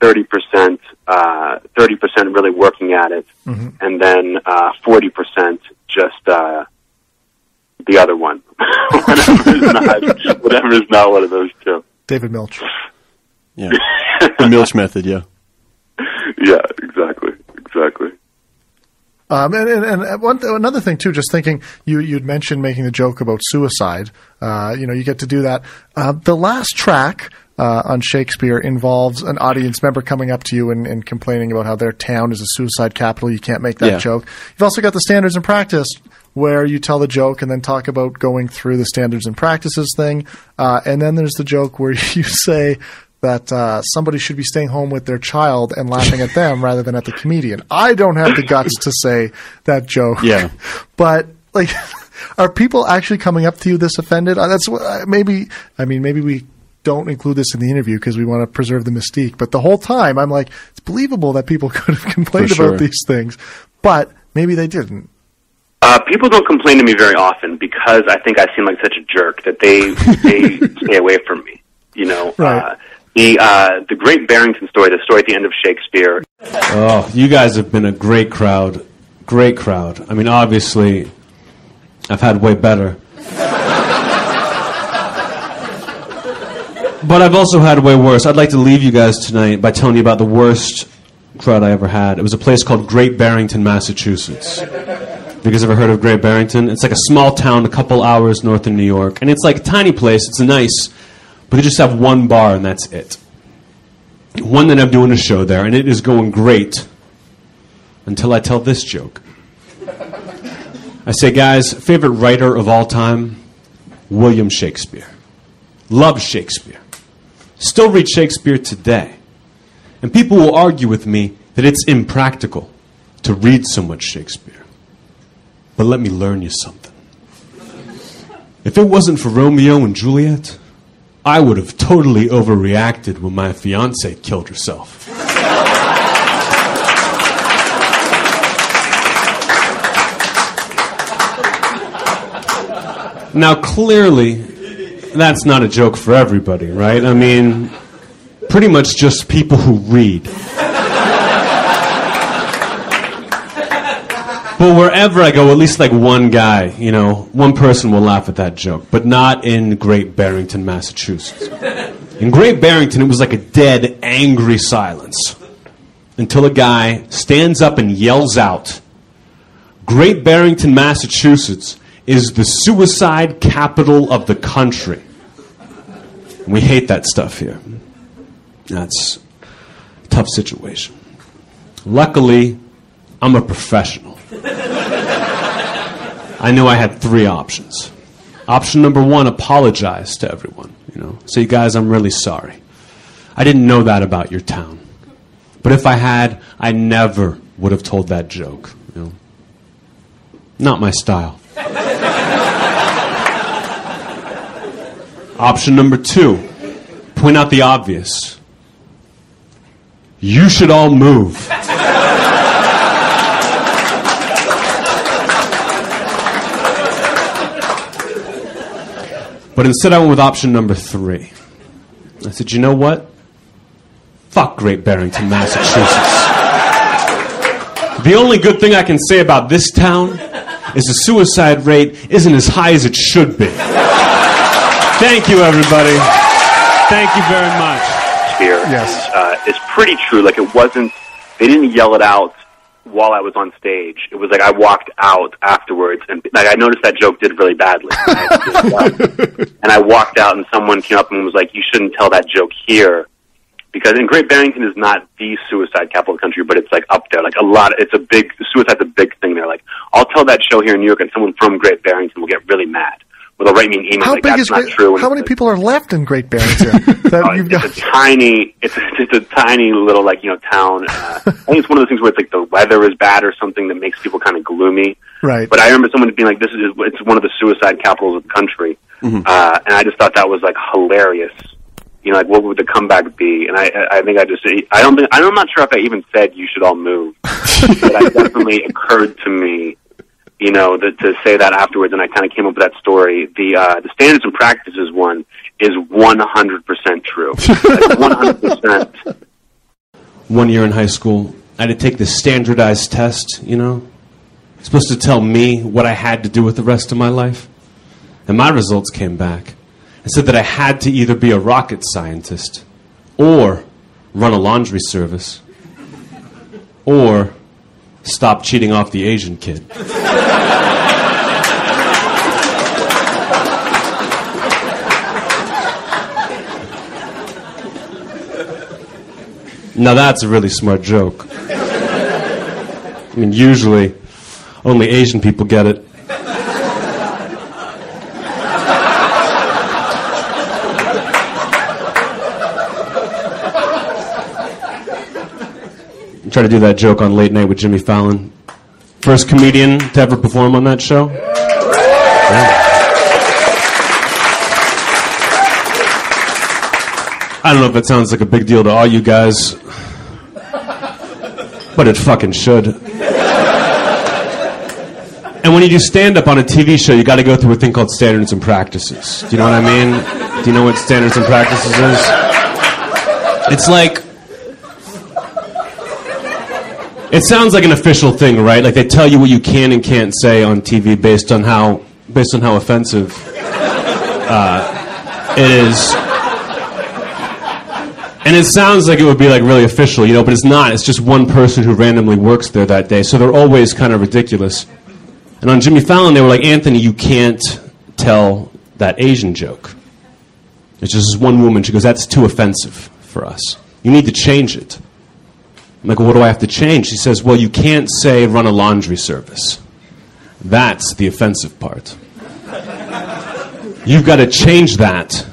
thirty percent, uh, thirty percent really working at it. Mm-hmm. And then, uh, forty percent just, uh, the other one. whatever is not, whatever is not one of those two. David Milch. Yeah. The Milch method. Yeah. Yeah, exactly. Exactly. Um, and and, and one th- another thing, too, just thinking you, you'd mentioned making the joke about suicide. Uh, you know, you get to do that. Uh, the last track uh, on Shakespeare involves an audience member coming up to you and, and complaining about how their town is a suicide capital. You can't make that yeah. joke. You've also got the standards and practice where you tell the joke and then talk about going through the standards and practices thing. Uh, and then there's the joke where you say that uh, somebody should be staying home with their child and laughing at them rather than at the comedian. I don't have the guts to say that joke. Yeah. But, like, are people actually coming up to you this offended? That's what, maybe, I mean, maybe we don't include this in the interview because we want to preserve the mystique. But the whole time, I'm like, it's believable that people could have complained sure. about these things. But maybe they didn't. Uh, people don't complain to me very often because I think I seem like such a jerk that they, they stay away from me. You know, right. uh, The uh, the Great Barrington story, the story at the end of Shakespeare. Oh, you guys have been a great crowd, great crowd. I mean, obviously, I've had way better, but I've also had way worse. I'd like to leave you guys tonight by telling you about the worst crowd I ever had. It was a place called Great Barrington, Massachusetts. Have you guys ever heard of Great Barrington? It's like a small town, a couple hours north of New York, and it's like a tiny place. It's a nice. But they just have one bar, and that's it. One night I'm doing a show there, and it is going great until I tell this joke. I say, guys, favorite writer of all time, William Shakespeare. Love Shakespeare. Still read Shakespeare today. And people will argue with me that it's impractical to read so much Shakespeare. But let me learn you something. If it wasn't for Romeo and Juliet, I would have totally overreacted when my fiance killed herself. Now, clearly, that's not a joke for everybody, right? I mean, pretty much just people who read. But wherever I go, at least like one guy, you know, one person will laugh at that joke. But not in Great Barrington, Massachusetts. In Great Barrington, it was like a dead, angry silence. Until a guy stands up and yells out, Great Barrington, Massachusetts is the suicide capital of the country. And we hate that stuff here. That's a tough situation. Luckily, I'm a professional. I knew I had three options. Option number one, apologize to everyone. You know, say, guys, I'm really sorry. I didn't know that about your town. But if I had, I never would have told that joke. You know? Not my style. Option number two, point out the obvious. you should all move. But instead I went with option number three. I said, you know what? Fuck Great Barrington, Massachusetts. The only good thing I can say about this town is the suicide rate isn't as high as it should be. Thank you, everybody. Thank you very much. Here, yes. Uh, it's pretty true. Like, it wasn't, they didn't yell it out while I was on stage. It was like I walked out afterwards, and like I noticed that joke did really badly. And I walked out, and someone came up and was like, you shouldn't tell that joke here. Because in Great Barrington is not the suicide capital of the country, but it's like up there. Like a lot, of, it's a big, suicide's a big thing there. Like, I'll tell that show here in New York, and someone from Great Barrington will get really mad. Well, they'll write me an email how like big that's is not Great, true. How many like, people are left in Great Barrington? That oh, you've it's, got... a tiny, it's, a, it's a tiny little, like, you know, town. Uh, I think it's one of those things where it's like the weather is bad or something that makes people kind of gloomy. Right. But I remember someone being like, this is, it's one of the suicide capitals of the country. Mm-hmm. Uh, and I just thought that was like hilarious. You know, like, what would the comeback be? And I, I think I just, I don't think, I'm not sure if I even said you should all move. But it definitely occurred to me, you know, the, to say that afterwards, and I kind of came up with that story. The, uh, the standards and practices one is one hundred percent true. Like one hundred percent. One year in high school, I had to take this standardized test, you know? It's supposed to tell me what I had to do with the rest of my life. And my results came back. It said that I had to either be a rocket scientist or run a laundry service or stop cheating off the Asian kid. Now that's a really smart joke. I mean, usually only Asian people get it. Try to do that joke on Late Night with Jimmy Fallon. First comedian to ever perform on that show. Yeah. I don't know if that sounds like a big deal to all you guys, but it fucking should. And when you do stand-up on a T V show, you got to go through a thing called standards and practices. Do you know what I mean? Do you know what standards and practices is? It's like... It sounds like an official thing, right? Like they tell you what you can and can't say on T V based on how based on how offensive uh, it is. And it sounds like it would be like really official, you know, but it's not. It's just one person who randomly works there that day, so they're always kind of ridiculous. And on Jimmy Fallon, they were like, Anthony, you can't tell that Asian joke. It's just this one woman. She goes, that's too offensive for us. You need to change it. I'm like, well, what do I have to change? She says, well, you can't say run a laundry service. That's the offensive part. You've got to change that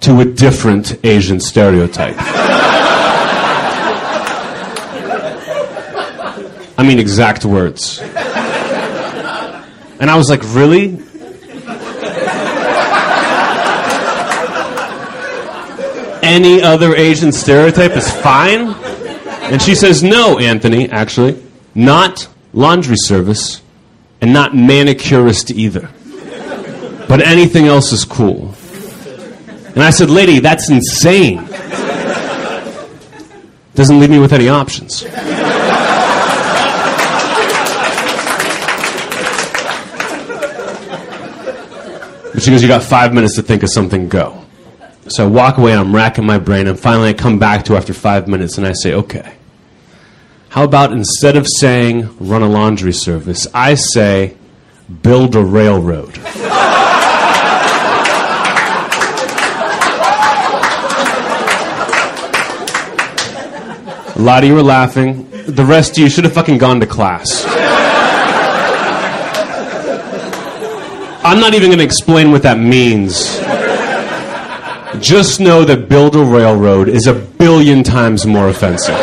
to a different Asian stereotype. I mean, exact words. And I was like, really? Any other Asian stereotype is fine? And she says, no, Anthony, actually, not laundry service and not manicurist either. But anything else is cool. And I said, lady, that's insane. Doesn't leave me with any options. But she goes, you got five minutes to think of something, go. So I walk away, and I'm racking my brain, and finally I come back to after five minutes, and I say, okay, how about instead of saying run a laundry service, I say build a railroad. A lot of you were laughing. The rest of you should have fucking gone to class. I'm not even going to explain what that means. Just know that build a railroad is a billion times more offensive.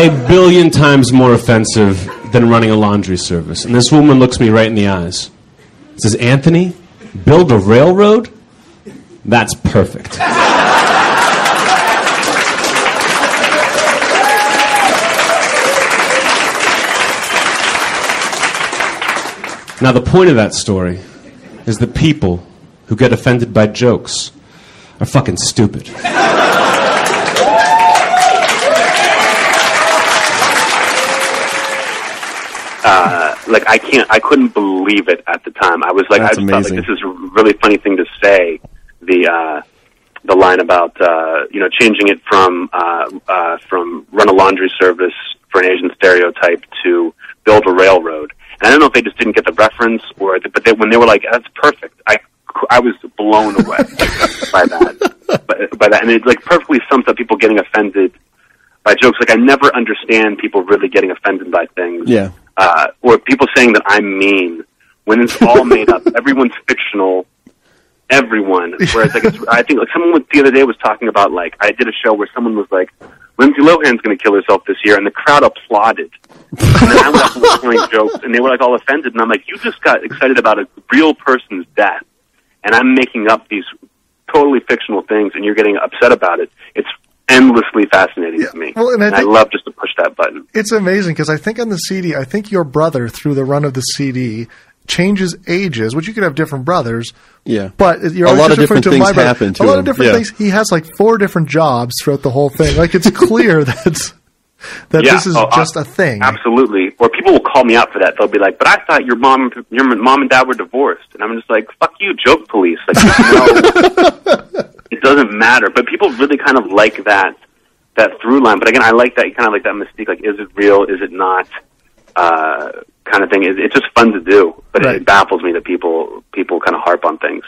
A billion times more offensive than running a laundry service. And this woman looks me right in the eyes. Says, Anthony, build a railroad? That's perfect. Now, the point of that story is that people who get offended by jokes are fucking stupid. Uh, like, I can't, I couldn't believe it at the time. I was like, That's I just amazing. Thought, like, this is a really funny thing to say. The, uh, the line about, uh, you know, changing it from, uh, uh, from run a laundry service for an Asian stereotype to build a railroad. I don't know if they just didn't get the reference, or but they, when they were like, "That's perfect," I, I was blown away by that. By, by that, and it like perfectly sums up people getting offended by jokes. Like I never understand people really getting offended by things, yeah. Uh, or people saying that I'm mean when it's all made up. Everyone's fictional. Everyone. Whereas like it's, I think like someone was, the other day was talking about like I did a show where someone was like, Lindsay Lohan's going to kill herself this year, and the crowd applauded. And then I went up and was telling jokes, and they were like all offended, and I'm like, you just got excited about a real person's death, and I'm making up these totally fictional things, and you're getting upset about it. It's endlessly fascinating yeah. to me. Well, and I, and I love just to push that button. It's amazing, because I think on the C D, I think your brother, through the run of the C D, changes ages, which you could have different brothers. Yeah, but you're a lot of different to things happen to him. A lot of different yeah. things. He has like four different jobs throughout the whole thing. Like it's clear that that yeah. this is oh, just I, a thing. Absolutely. Or people will call me out for that. They'll be like, "But I thought your mom, your mom and dad were divorced," and I'm just like, "Fuck you, joke police." Like, no, it doesn't matter. But people really kind of like that that through line. But again, I like that kind of like that mystique. Like, is it real? Is it not? Uh, kind of thing. It's just fun to do, but right. it baffles me that people people kind of harp on things.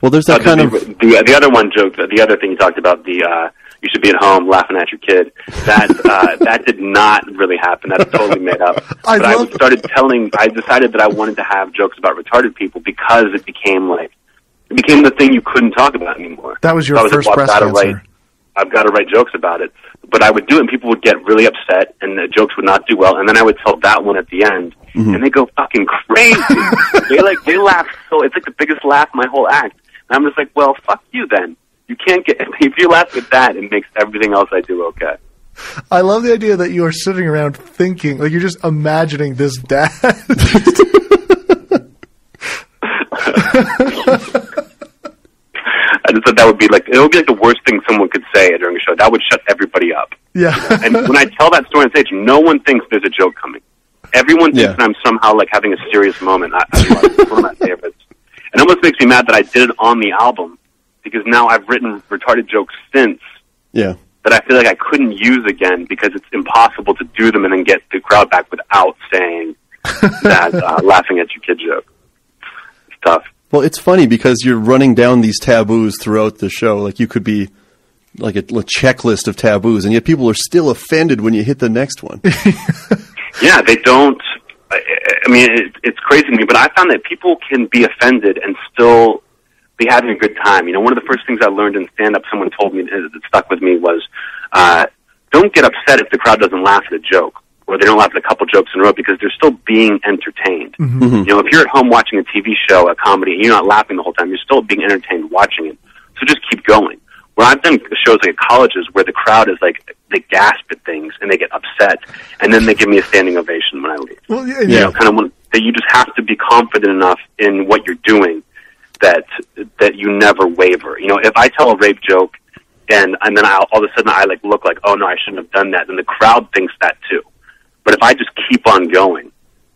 Well, there's that uh, kind the, of the the other one joke, the other thing you talked about, the uh, you should be at home laughing at your kid. That uh, that did not really happen. That's totally made up. I but I started telling. I decided that I wanted to have jokes about retarded people because it became like it became the thing you couldn't talk about anymore. That was your so first press answer. Write, I've got to write jokes about it, but I would do it, and people would get really upset, and the jokes would not do well. And then I would tell that one at the end, mm-hmm. and they go fucking crazy. they like they laugh so it's like the biggest laugh in my whole act. And I'm just like, well, fuck you then. You can't get if you laugh at that, it makes everything else I do okay. I love the idea that you are sitting around thinking, like you're just imagining this dad. I just thought that would be like, it would be like the worst thing someone could say during a show. That would shut everybody up. Yeah. And when I tell that story on stage, no one thinks there's a joke coming. Everyone thinks yeah. that I'm somehow like having a serious moment. I, I love it. It's one of my favorites. And it almost makes me mad that I did it on the album because now I've written retarded jokes since yeah. that I feel like I couldn't use again because it's impossible to do them and then get the crowd back without saying that uh, laughing at your kid joke. It's tough. Well, it's funny because you're running down these taboos throughout the show. Like you could be like a, a checklist of taboos, and yet people are still offended when you hit the next one. yeah, they don't. I, I mean, it, it's crazy to me, but I found that people can be offended and still be having a good time. You know, one of the first things I learned in stand-up, someone told me that stuck with me was, uh, don't get upset if the crowd doesn't laugh at a joke. Or they don't laugh at a couple jokes in a row because they're still being entertained. Mm-hmm. You know, if you're at home watching a T V show, a comedy, and you're not laughing the whole time, you're still being entertained watching it. So just keep going. Well, I've done shows like at colleges where the crowd is like, they gasp at things and they get upset, and then they give me a standing ovation when I leave. Well, yeah, yeah. You know, kind of one, that you just have to be confident enough in what you're doing that that you never waver. You know, if I tell a rape joke and and then I'll, all of a sudden I like look like, oh no, I shouldn't have done that, then the crowd thinks that too. But if I just keep on going,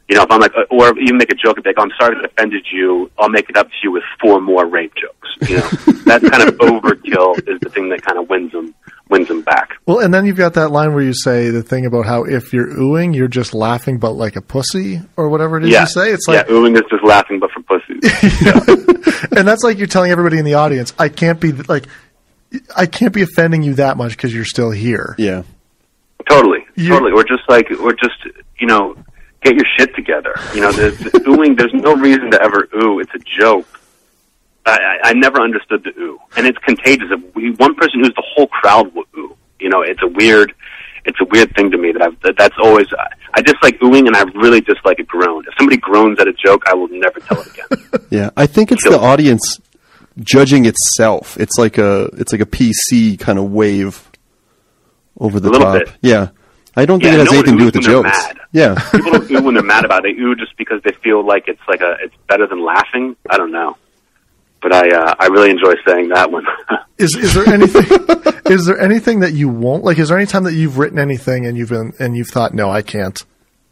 you know, if I'm like, or even make a joke and be like, oh, I'm sorry if it offended you, I'll make it up to you with four more rape jokes. You know, that kind of overkill is the thing that kind of wins them, wins them back. Well, and then you've got that line where you say the thing about how if you're oohing, you're just laughing but like a pussy or whatever it is yeah. you say. It's like, yeah, oohing is just laughing but for pussies. yeah. And that's like you're telling everybody in the audience, I can't be like, I can't be offending you that much because you're still here. Yeah. Totally, you, totally. Or just like, or just, you know, get your shit together. You know, there's, oohing, there's no reason to ever ooh. It's a joke. I, I, I never understood the ooh. And it's contagious. If we, one person oohs, the whole crowd will ooh. You know, it's a weird, it's a weird thing to me that I've, that that's always, I, I dislike oohing and I really dislike a groan. If somebody groans at a joke, I will never tell it again. Yeah. I think it's Kill. the audience judging itself. It's like a, it's like a P C kind of wave over the a top. Bit. Yeah. I don't think yeah, it has no anything to do with the jokes. Mad. Yeah. People don't ooh when they're mad about it. They ooh just because they feel like it's like a, it's better than laughing. I don't know. But I, uh, I really enjoy saying that one. is, is there anything, is there anything that you won't like? Is there any time that you've written anything and you've been, and you've thought, no, I can't,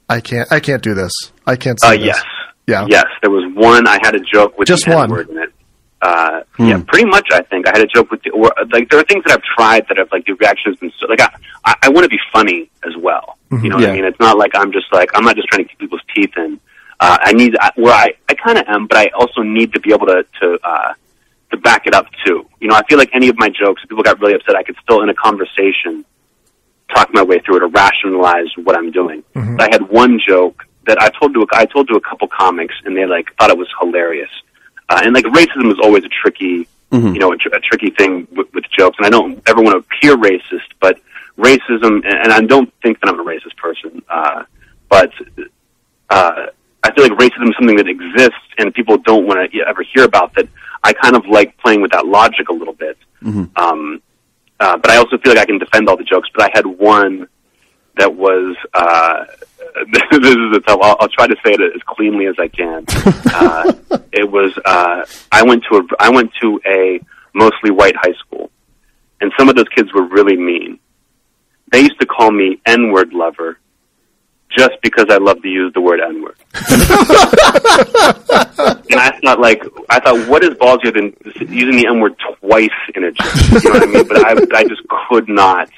I can't, I can't do this. I can't say uh, this. Yes. Yeah. Yes. There was one, I had a joke with just one word in it. Uh, hmm. Yeah, pretty much. I think I had a joke with the, or, like, there are things that I've tried that have like the reaction has been so like, I, I, I want to be funny as well. Mm-hmm. You know what yeah. I mean? It's not like, I'm just like, I'm not just trying to keep people's teeth in. Uh, I need I, where I, I kind of am, but I also need to be able to to uh, to back it up too. You know, I feel like any of my jokes, if people got really upset, I could still in a conversation talk my way through it or rationalize what I'm doing. Mm-hmm. But I had one joke that I told to a, I told to a couple comics, and they like thought it was hilarious. Uh, and like racism is always a tricky, mm-hmm. you know, a, tr a tricky thing with, with jokes. And I don't ever want to appear racist, but racism, and, and I don't think that I'm a racist person, uh, but. Uh, I feel like racism is something that exists and people don't want to ever hear about that. I kind of like playing with that logic a little bit. Mm-hmm. um, uh, but I also feel like I can defend all the jokes, but I had one that was, uh, this is a tough, I'll, I'll try to say it as cleanly as I can. uh, it was, uh, I went to a, I went to a mostly white high school, and some of those kids were really mean. They used to call me N-word lover, just because I love to use the word N-word. And I thought, like, I thought, what is ballsier than using the N-word twice in a joke? You know what I mean? But I, I just could not,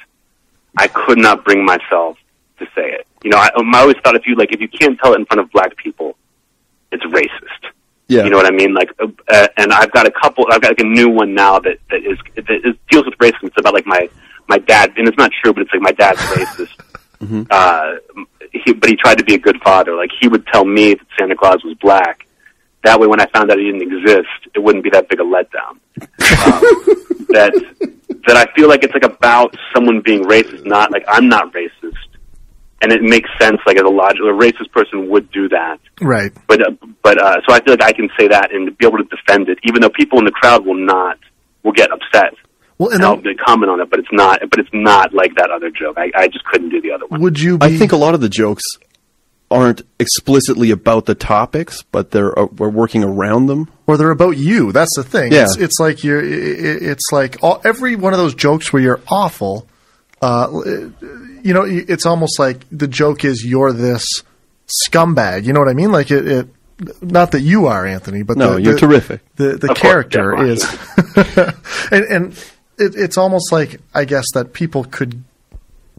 I could not bring myself to say it. You know, I, I always thought if you, like, if you can't tell it in front of black people, it's racist. Yeah. You know what I mean? Like, uh, and I've got a couple, I've got like a new one now that, that is, that is, deals with racism. It's about like my, my dad, and it's not true, but it's like my dad's racist. Mm-hmm. Uh, He, but he tried to be a good father. Like, he would tell me that Santa Claus was black. That way, when I found out he didn't exist, it wouldn't be that big a letdown. Um, that that I feel like it's like about someone being racist, not like I'm not racist, and it makes sense. Like, as a logical, a racist person would do that, right? But uh, but uh, so I feel like I can say that and be able to defend it, even though people in the crowd will not will get upset. Well, and I'll then, comment on it, but it's not. But it's not like that other joke. I, I just couldn't do the other one. Would you? Be... I think a lot of the jokes aren't explicitly about the topics, but they're uh, we're working around them, or they're about you. That's the thing. Yeah. It's, it's like you're. It, it's like all, every one of those jokes where you're awful. Uh, you know, it's almost like the joke is you're this scumbag. You know what I mean? Like it. it Not that you are, Anthony, but no, the, you're the, terrific. The the, the character course, yeah, is, and. and It, it's almost like, I guess, that people could,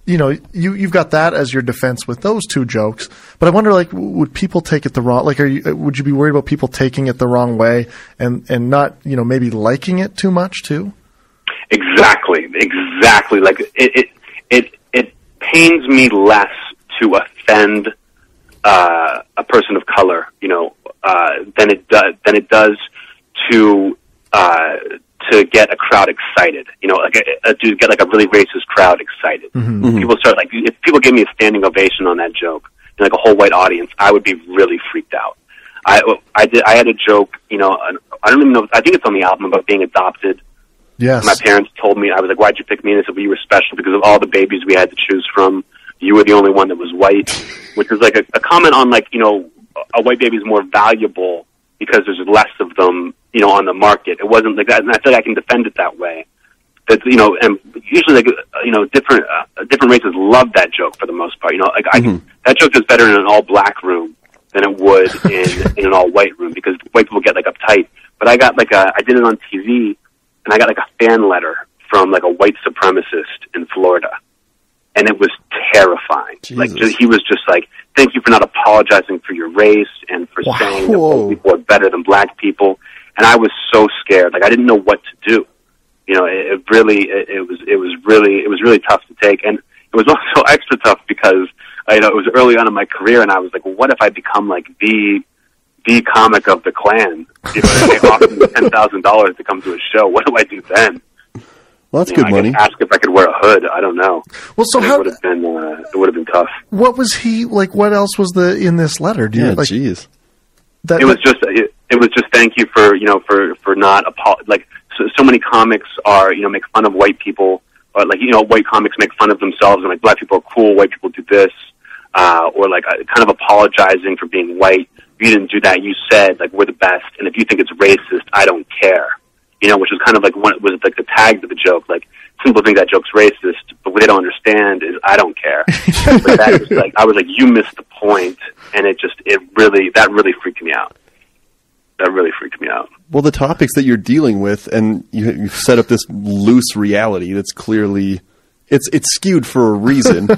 you know, you, you've got that as your defense with those two jokes. But I wonder, like, would people take it the wrong – like, are you, would you be worried about people taking it the wrong way and, and not, you know, maybe liking it too much too? Exactly. Exactly. Like, it, it, it, it pains me less to offend uh, a person of color, you know, uh, than it does, than it does to uh, – to get a crowd excited, you know, like a, a, to get like a really racist crowd excited. Mm-hmm, mm-hmm. People start like, if people give me a standing ovation on that joke, and like a whole white audience, I would be really freaked out. I, I did, I had a joke, you know, I don't even know, I think it's on the album, about being adopted. Yes. My parents told me, I was like, why'd you pick me? And I said, well, you were special because of all the babies we had to choose from. You were the only one that was white, which is like a, a comment on like, you know, a white baby is more valuable because there's less of them, you know, on the market. It wasn't like that, and I feel like I can defend it that way. That, you know, and usually, like, you know, different uh, different races love that joke for the most part. You know, like mm-hmm. I, that joke is better in an all black room than it would in, in an all white room because white people get like uptight. But I got like a, I did it on T V, and I got like a fan letter from like a white supremacist in Florida, and it was terrifying. Jesus. Like just, he was just like, "Thank you for not apologizing for your race and for wow. saying that white people are better than black people." And I was so scared, like I didn't know what to do. You know, it, it really, it, it was, it was really, it was really tough to take, and it was also extra tough because you know it was early on in my career, and I was like, well, what if I become like the the comic of the Klan? You know, they offer me ten thousand dollars to come to a show. What do I do then? Well, that's you know, good I money. Ask if I could wear a hood. I don't know. Well, so it how would have been? Uh, it would have been tough. What was he like? What else was the in this letter? Do you, yeah, like, jeez. That, it was just it, it was just thank you for you know for for not apo- like so, so many comics are you know make fun of white people or like you know white comics make fun of themselves and like black people are cool, white people do this uh, or like uh, kind of apologizing for being white. You didn't do that. You said like we're the best, and if you think it's racist, I don't care. You know, which was kind of like what was like the tag to the joke. Like people think that joke's racist, but what they don't understand is I don't care. But that was like I was like you missed the point, and it just it really that really freaked me out. That really freaked me out. Well, the topics that you're dealing with, and you, you've set up this loose reality that's clearly it's it's skewed for a reason.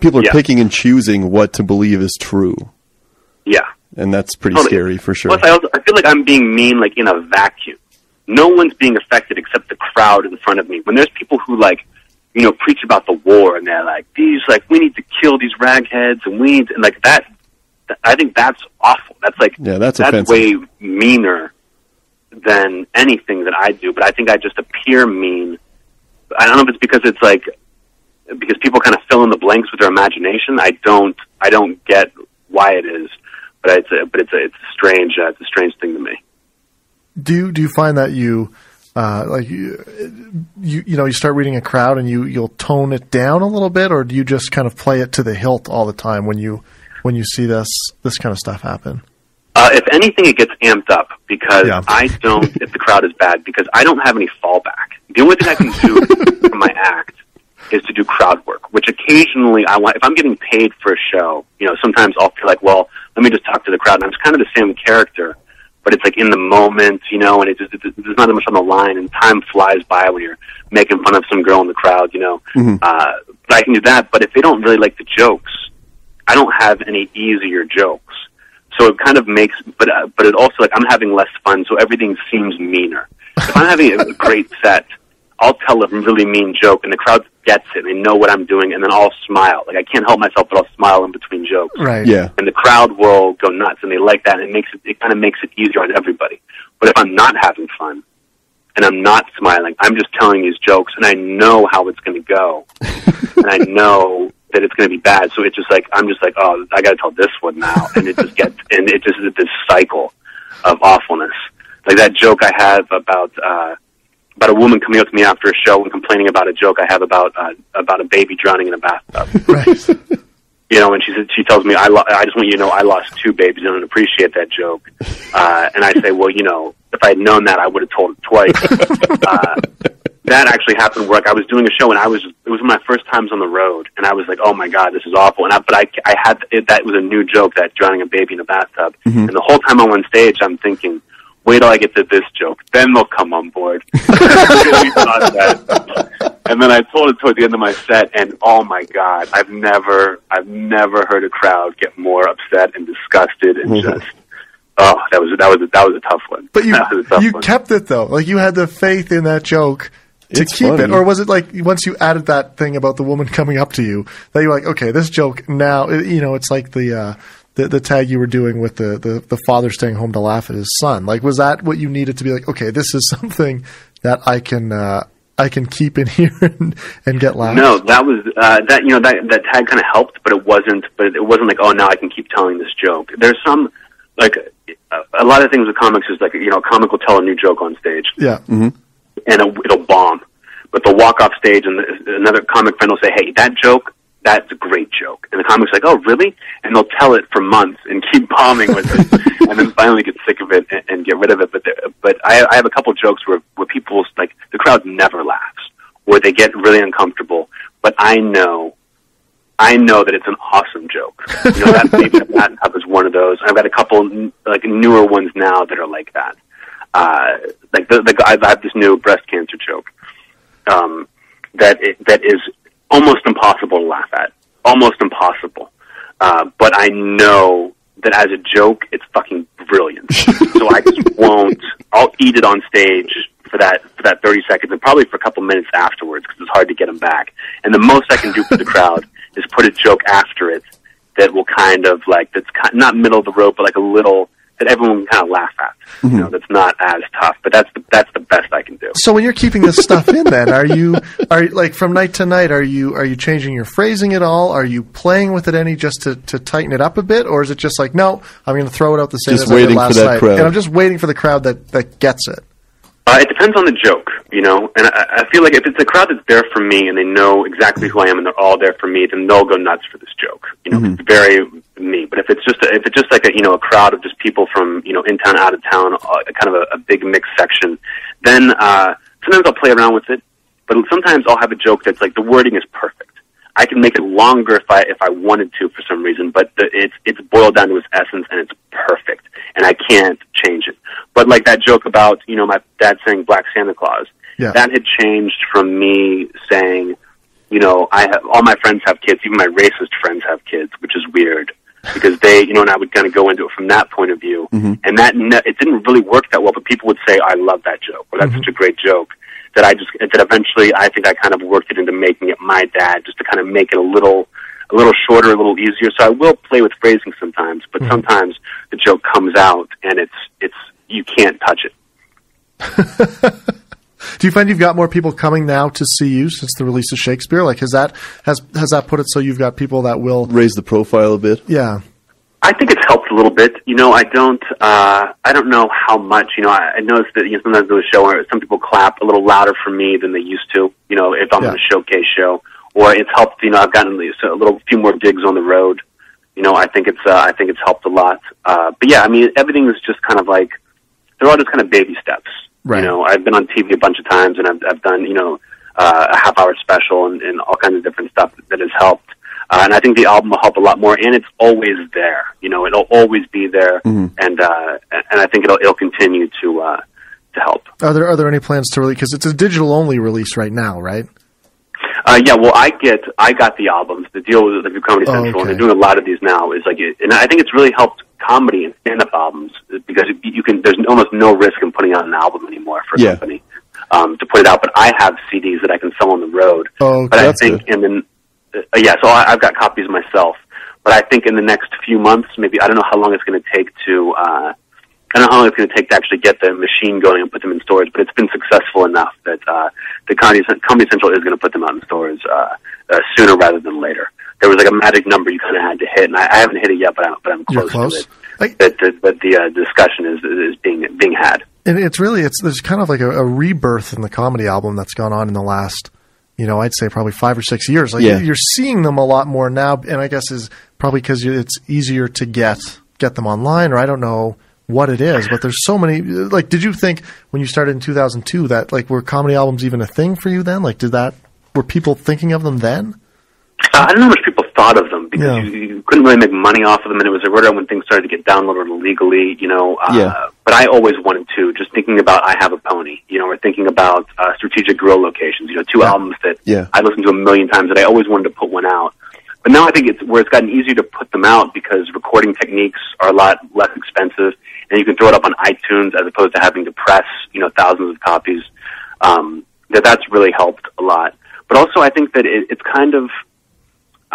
People are yeah. picking and choosing what to believe is true. Yeah, and that's pretty totally. scary for sure. Plus, I, also, I feel like I'm being mean, like in a vacuum. No one's being affected except the crowd in front of me. When there's people who, like, you know, preach about the war and they're like, these, like, we need to kill these ragheads and we need to, and, like, that, th- I think that's awful. That's, like, yeah, that's, that's way meaner than anything that I do. But I think I just appear mean. I don't know if it's because it's, like, because people kind of fill in the blanks with their imagination. I don't, I don't get why it is. But it's a, but it's a, it's a strange, uh, it's a strange thing to me. Do you, do you find that you, uh, like you, you, you know, you start reading a crowd and you you'll tone it down a little bit, or do you just kind of play it to the hilt all the time when you when you see this this kind of stuff happen? Uh, if anything, it gets amped up because yeah. I don't. If the crowd is bad, because I don't have any fallback. The only thing I can do from my act is to do crowd work, which occasionally I want. If I'm getting paid for a show, you know, sometimes I'll feel like, well, let me just talk to the crowd, and I'm kind of the same character. But it's like in the moment, you know, and it just, it's, there's not that much on the line, and time flies by when you're making fun of some girl in the crowd, you know. Mm-hmm. Uh, but I can do that. But if they don't really like the jokes, I don't have any easier jokes. So it kind of makes, but uh, but it also, like, I'm having less fun, so everything seems meaner. If I'm having a great set, I'll tell a really mean joke, and the crowd gets it, and they know what I'm doing, and then I'll smile. Like, I can't help myself, but I'll smile in between jokes. Right. Yeah. And the crowd will go nuts, and they like that, and it makes it, it kind of makes it easier on everybody. But if I'm not having fun, and I'm not smiling, I'm just telling these jokes, and I know how it's going to go, and I know that it's going to be bad, so it's just like, I'm just like, oh, I got to tell this one now, and it just gets, and it just is this cycle of awfulness. Like that joke I have about, uh, about a woman coming up to me after a show and complaining about a joke I have about uh, about a baby drowning in a bathtub. Right. You know, and she she tells me, I, lo- I just want you to know I lost two babies and I don't appreciate that joke. Uh, and I say, well, you know, if I had known that, I would have told it twice. uh, that actually happened where, like, I was doing a show and I was, it was one of my first times on the road. And I was like, oh my God, this is awful. And I, but I, I had, it, that was a new joke, that drowning a baby in a bathtub. Mm-hmm. And the whole time I'm on stage, I'm thinking, wait till I get to this joke, then they'll come on board. And then I told it toward the end of my set, and oh my God, I've never, I've never heard a crowd get more upset and disgusted, and mm-hmm. just oh, that was that was that was a tough one. But you you one. kept it though, like you had the faith in that joke to it's keep funny. it, or was it like once you added that thing about the woman coming up to you that you're like, okay, this joke now, you know, it's like the. Uh, The, the tag you were doing with the, the, the father staying home to laugh at his son, like, was that what you needed to be like, okay, this is something that I can uh, I can keep in here and, and get laughed? No, that was uh, that you know that that tag kind of helped, but it wasn't. But it wasn't like, oh, now I can keep telling this joke. There's some, like, a lot of things with comics is like, you know, a comic will tell a new joke on stage, yeah, mm-hmm. and it'll, it'll bomb, but they'll walk off stage and another comic friend will say, hey, that joke. That's a great joke. And the comic's like, oh, really? And they'll tell it for months and keep bombing with it and then finally get sick of it and, and get rid of it. But but I, I have a couple jokes where, where people, like, the crowd never laughs, where they get really uncomfortable. But I know, I know that it's an awesome joke. You know, that maybe that was one of those. I've got a couple, like, newer ones now that are like that. Uh, like, the, the, I have this new breast cancer joke um, that it, that is... almost impossible to laugh at. Almost impossible. Uh, but I know that as a joke, it's fucking brilliant. So I just won't. I'll eat it on stage for that for that thirty seconds and probably for a couple minutes afterwards because it's hard to get them back. And the most I can do for the crowd is put a joke after it that will kind of, like, that's not middle of the road, but like a little that everyone can kind of laugh at. Mm-hmm. You know, that's not as tough, but that's the that's the best I can do. So when you're keeping this stuff in, then are you are like from night to night? Are you are you changing your phrasing at all? Are you playing with it any just to, to tighten it up a bit, or is it just like no, I'm going to throw it out the same just as I did last night, crowd. And I'm just waiting for the crowd that that gets it. Uh, it depends on the joke, you know, and I, I feel like if it's a crowd that's there for me and they know exactly who I am and they're all there for me, then they'll go nuts for this joke, you know, mm-hmm. It's very me. But if it's just, a, if it's just like a, you know, a crowd of just people from, you know, in town, out of town, uh, kind of a, a big mixed section, then, uh, sometimes I'll play around with it, but sometimes I'll have a joke that's like the wording is perfect. I can make it longer if I, if I wanted to for some reason, but the, it's, it's boiled down to its essence and it's perfect and I can't change it. But like that joke about, you know, my dad saying Black Santa Claus, yeah. That had changed from me saying, you know, I have, all my friends have kids, even my racist friends have kids, which is weird because they, you know, and I would kind of go into it from that point of view. Mm-hmm. And that, it didn't really work that well, but people would say, I love that joke or that's mm-hmm. such a great joke. That I just that eventually I think I kind of worked it into making it my dad just to kind of make it a little a little shorter, a little easier. So I will play with phrasing sometimes, but mm-hmm. sometimes the joke comes out and it's it's you can't touch it. Do you find you've got more people coming now to see you since the release of Shakespeare? Like has that has has that put it so you've got people that will raise the profile a bit? Yeah. I think it's helped a little bit. You know, I don't, uh, I don't know how much, you know, I, I noticed that, you know, sometimes on the show where some people clap a little louder for me than they used to, you know, if I'm yeah. on a showcase show, or it's helped, you know, I've gotten a little, few more gigs on the road. You know, I think it's, uh, I think it's helped a lot. Uh, but yeah, I mean, everything is just kind of like, they're all just kind of baby steps. Right. You know, I've been on T V a bunch of times and I've, I've done, you know, uh, a half hour special and, and all kinds of different stuff that has helped. Uh, and I think the album will help a lot more, and it's always there. You know, it'll always be there, mm. and uh, and I think it'll it'll continue to uh, to help. Are there are there any plans to release? Because it's a digital only release right now, right? Uh, yeah. Well, I get I got the albums. The deal with the Comedy Central, oh, okay. and they're doing a lot of these now. Is like, it, and I think it's really helped comedy and stand up albums because you can. There's almost no risk in putting out an album anymore for a yeah. company um, to put it out. But I have C Ds that I can sell on the road. Oh, but that's I think good. And then. Uh, yeah, so I, I've got copies myself, but I think in the next few months, maybe, I don't know how long it's going to take to, uh, I don't know how long it's going to take to actually get the machine going and put them in storage, but it's been successful enough that, uh, the Comedy, Comedy Central is going to put them out in stores, uh, uh, sooner rather than later. There was like a magic number you kind of had to hit, and I, I haven't hit it yet, but, I, but I'm close, close to it. I... But the, but the uh, discussion is, is being, being had. And it's really, it's, there's kind of like a, a rebirth in the comedy album that's gone on in the last, you know, I'd say probably five or six years. Like yeah. You're seeing them a lot more now, and I guess is probably because it's easier to get get them online, or I don't know what it is. But there's so many. Like, did you think when you started in two thousand two that like were comedy albums even a thing for you then? Like, did that were people thinking of them then? Uh, I don't know how much people thought of them because yeah. you, you couldn't really make money off of them, and it was around when things started to get downloaded illegally. You know, uh, yeah. But I always wanted to. Just thinking about I Have a Pony. You know, we're thinking about uh, Strategic Grill Locations. You know, two yeah. albums that yeah. I listened to a million times that I always wanted to put one out. But now I think it's where it's gotten easier to put them out because recording techniques are a lot less expensive, and you can throw it up on iTunes as opposed to having to press you know thousands of copies. Um, that that's really helped a lot. But also, I think that it, it's kind of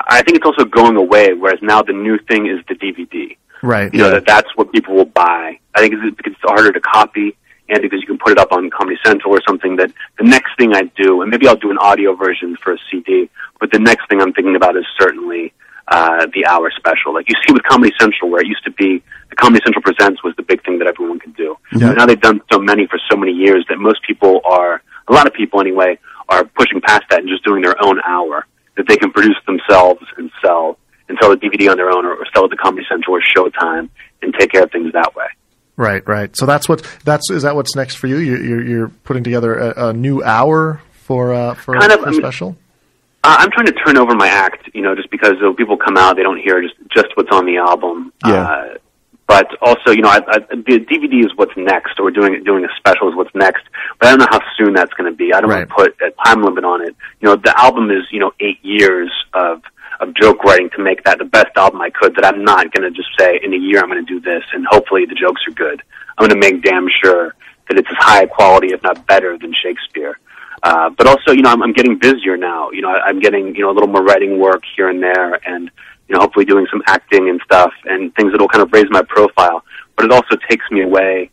I think it's also going away, whereas now the new thing is the D V D. Right. You know, yeah. that that's what people will buy. I think it's because it's harder to copy and because you can put it up on Comedy Central or something that the next thing I do, and maybe I'll do an audio version for a C D, but the next thing I'm thinking about is certainly uh, the hour special. Like you see with Comedy Central where it used to be the Comedy Central Presents was the big thing that everyone could do. Yeah. Now they've done so many for so many years that most people are, a lot of people anyway, are pushing past that and just doing their own hour. That they can produce themselves and sell and sell a D V D on their own or, or sell it to Comedy Central or Showtime and take care of things that way. Right, right. So that's what that's is that what's next for you? You're, you're putting together a, a new hour for uh, for, kind of, for a special. I mean, I'm trying to turn over my act, you know, just because people come out, they don't hear just just what's on the album. Yeah. Uh, but also, you know, I, I, the D V D is what's next, or doing doing a special is what's next. But I don't know how soon that's going to be. I don't right. want to put a time limit on it. You know, the album is, you know, eight years of of joke writing to make that the best album I could. That I'm not going to just say in a year I'm going to do this, and hopefully the jokes are good. I'm going to make damn sure that it's as high quality, if not better, than Shakespeare. Uh, but also, you know, I'm, I'm getting busier now. You know, I, I'm getting you know a little more writing work here and there, and you know, hopefully doing some acting and stuff and things that will kind of raise my profile. but it also takes me away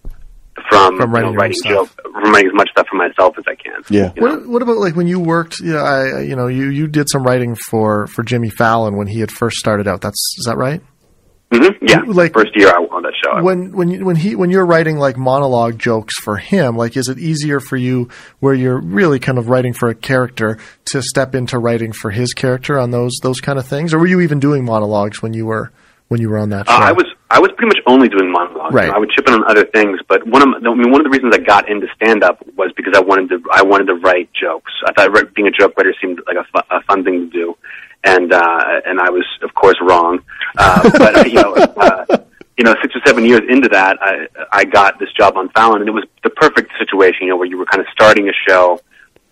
from, from writing, you know, writing jokes, from writing as much stuff for myself as I can. Yeah. What, what about like when you worked? Yeah, I, you know, you you did some writing for for Jimmy Fallon when he had first started out. That's is that right? Mm-hmm. Yeah, like first year I on that show. When when you, when he when you're writing like monologue jokes for him, like is it easier for you where you're really kind of writing for a character to step into writing for his character on those those kind of things, or were you even doing monologues when you were when you were on that show? Uh, I was I was pretty much only doing monologues. Right. I would chip in on other things, but one of I mean one of the reasons I got into stand up was because I wanted to I wanted to write jokes. I thought being a joke writer seemed like a, fu a fun thing to do. And uh, and I was, of course, wrong. Uh, but you know, uh, you know, six or seven years into that, I I got this job on Fallon, and it was the perfect situation, you know, where you were kind of starting a show,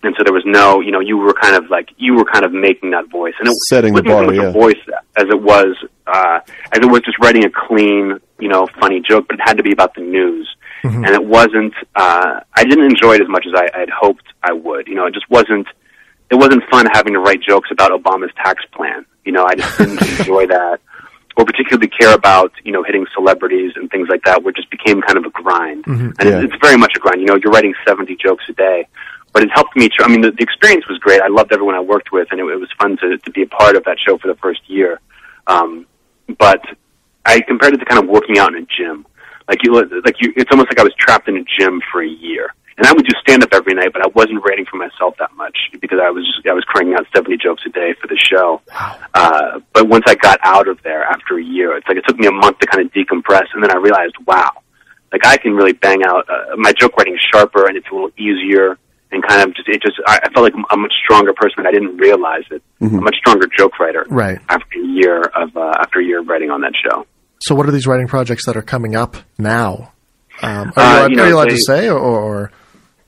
and so there was no, you know, you were kind of like you were kind of making that voice, and it setting wasn't the bar, so much yeah. a voice as it was uh, as it was just writing a clean, you know, funny joke, but it had to be about the news, mm-hmm. and it wasn't. Uh, I didn't enjoy it as much as I, I had hoped I would. You know, it just wasn't. It wasn't fun having to write jokes about Obama's tax plan. You know, I just didn't enjoy that or particularly care about, you know, hitting celebrities and things like that, which just became kind of a grind. Mm-hmm, and yeah. it's, it's very much a grind. You know, you're writing seventy jokes a day, but it helped me. I mean, the, the experience was great. I loved everyone I worked with, and it, it was fun to, to be a part of that show for the first year. Um, but I compared it to kind of working out in a gym. Like you, like you, it's almost like I was trapped in a gym for a year. And I would do stand-up every night, but I wasn't writing for myself that much because I was I was cranking out seventy jokes a day for the show. Wow. Uh, but once I got out of there after a year, it's like it took me a month to kind of decompress, and then I realized, wow, like I can really bang out uh, my joke writing is sharper and it's a little easier and kind of just it just I, I felt like a much stronger person. And I didn't realize it. Mm-hmm. A much stronger joke writer. Right. After a year of uh, after a year of writing on that show. So what are these writing projects that are coming up now? Um, are you, uh, you, know, are you allowed they, to say or? or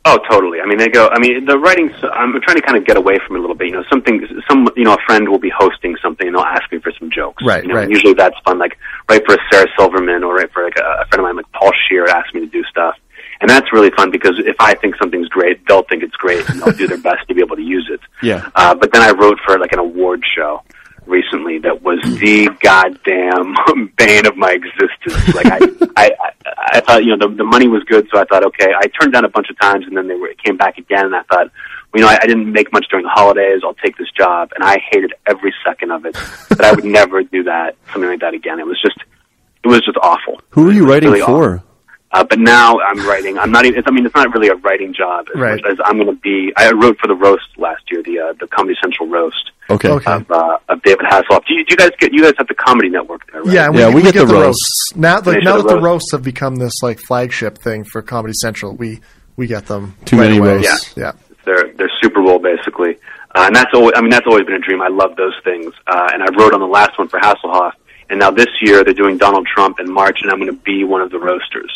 Oh, totally. I mean, they go. I mean, the writing. I'm trying to kind of get away from it a little bit. You know, something. Some. You know, a friend will be hosting something, and they'll ask me for some jokes. Right. You know, right. And usually that's fun. Like, write for a Sarah Silverman, or write for like a, a friend of mine, like Paul Scheer, asked me to do stuff, and that's really fun because if I think something's great, they'll think it's great, and they'll do their best to be able to use it. Yeah. Uh, but then I wrote for like an award show recently that was the goddamn bane of my existence. Like I, I, I, I thought, you know, the, the money was good, so I thought, okay, I turned down a bunch of times, and then they were, it came back again, and I thought, well, you know, I, I didn't make much during the holidays, I'll take this job, and I hated every second of it, but I would never do that, something like that again. It was just, it was just awful. Who are you writing really for? Awful. Uh, but now I'm writing. I'm not even. It's, I mean, it's not really a writing job as right. much as I'm going to be. I wrote for the roast last year, the uh, the Comedy Central roast. Okay. okay. Of, uh, of David Hasselhoff. Do you, do you guys get? You guys have the Comedy Network there, right? Yeah, we, yeah, we, we get, get the, the roasts, roasts. now. The, now the that roast. the roasts have become this like flagship thing for Comedy Central, we we get them. Too right many away. roasts. Yeah. yeah, they're they're Super Bowl basically, uh, and that's always. I mean, that's always been a dream. I love those things, uh, and I wrote on the last one for Hasselhoff, and now this year they're doing Donald Trump in March, and I'm going to be one of the roasters.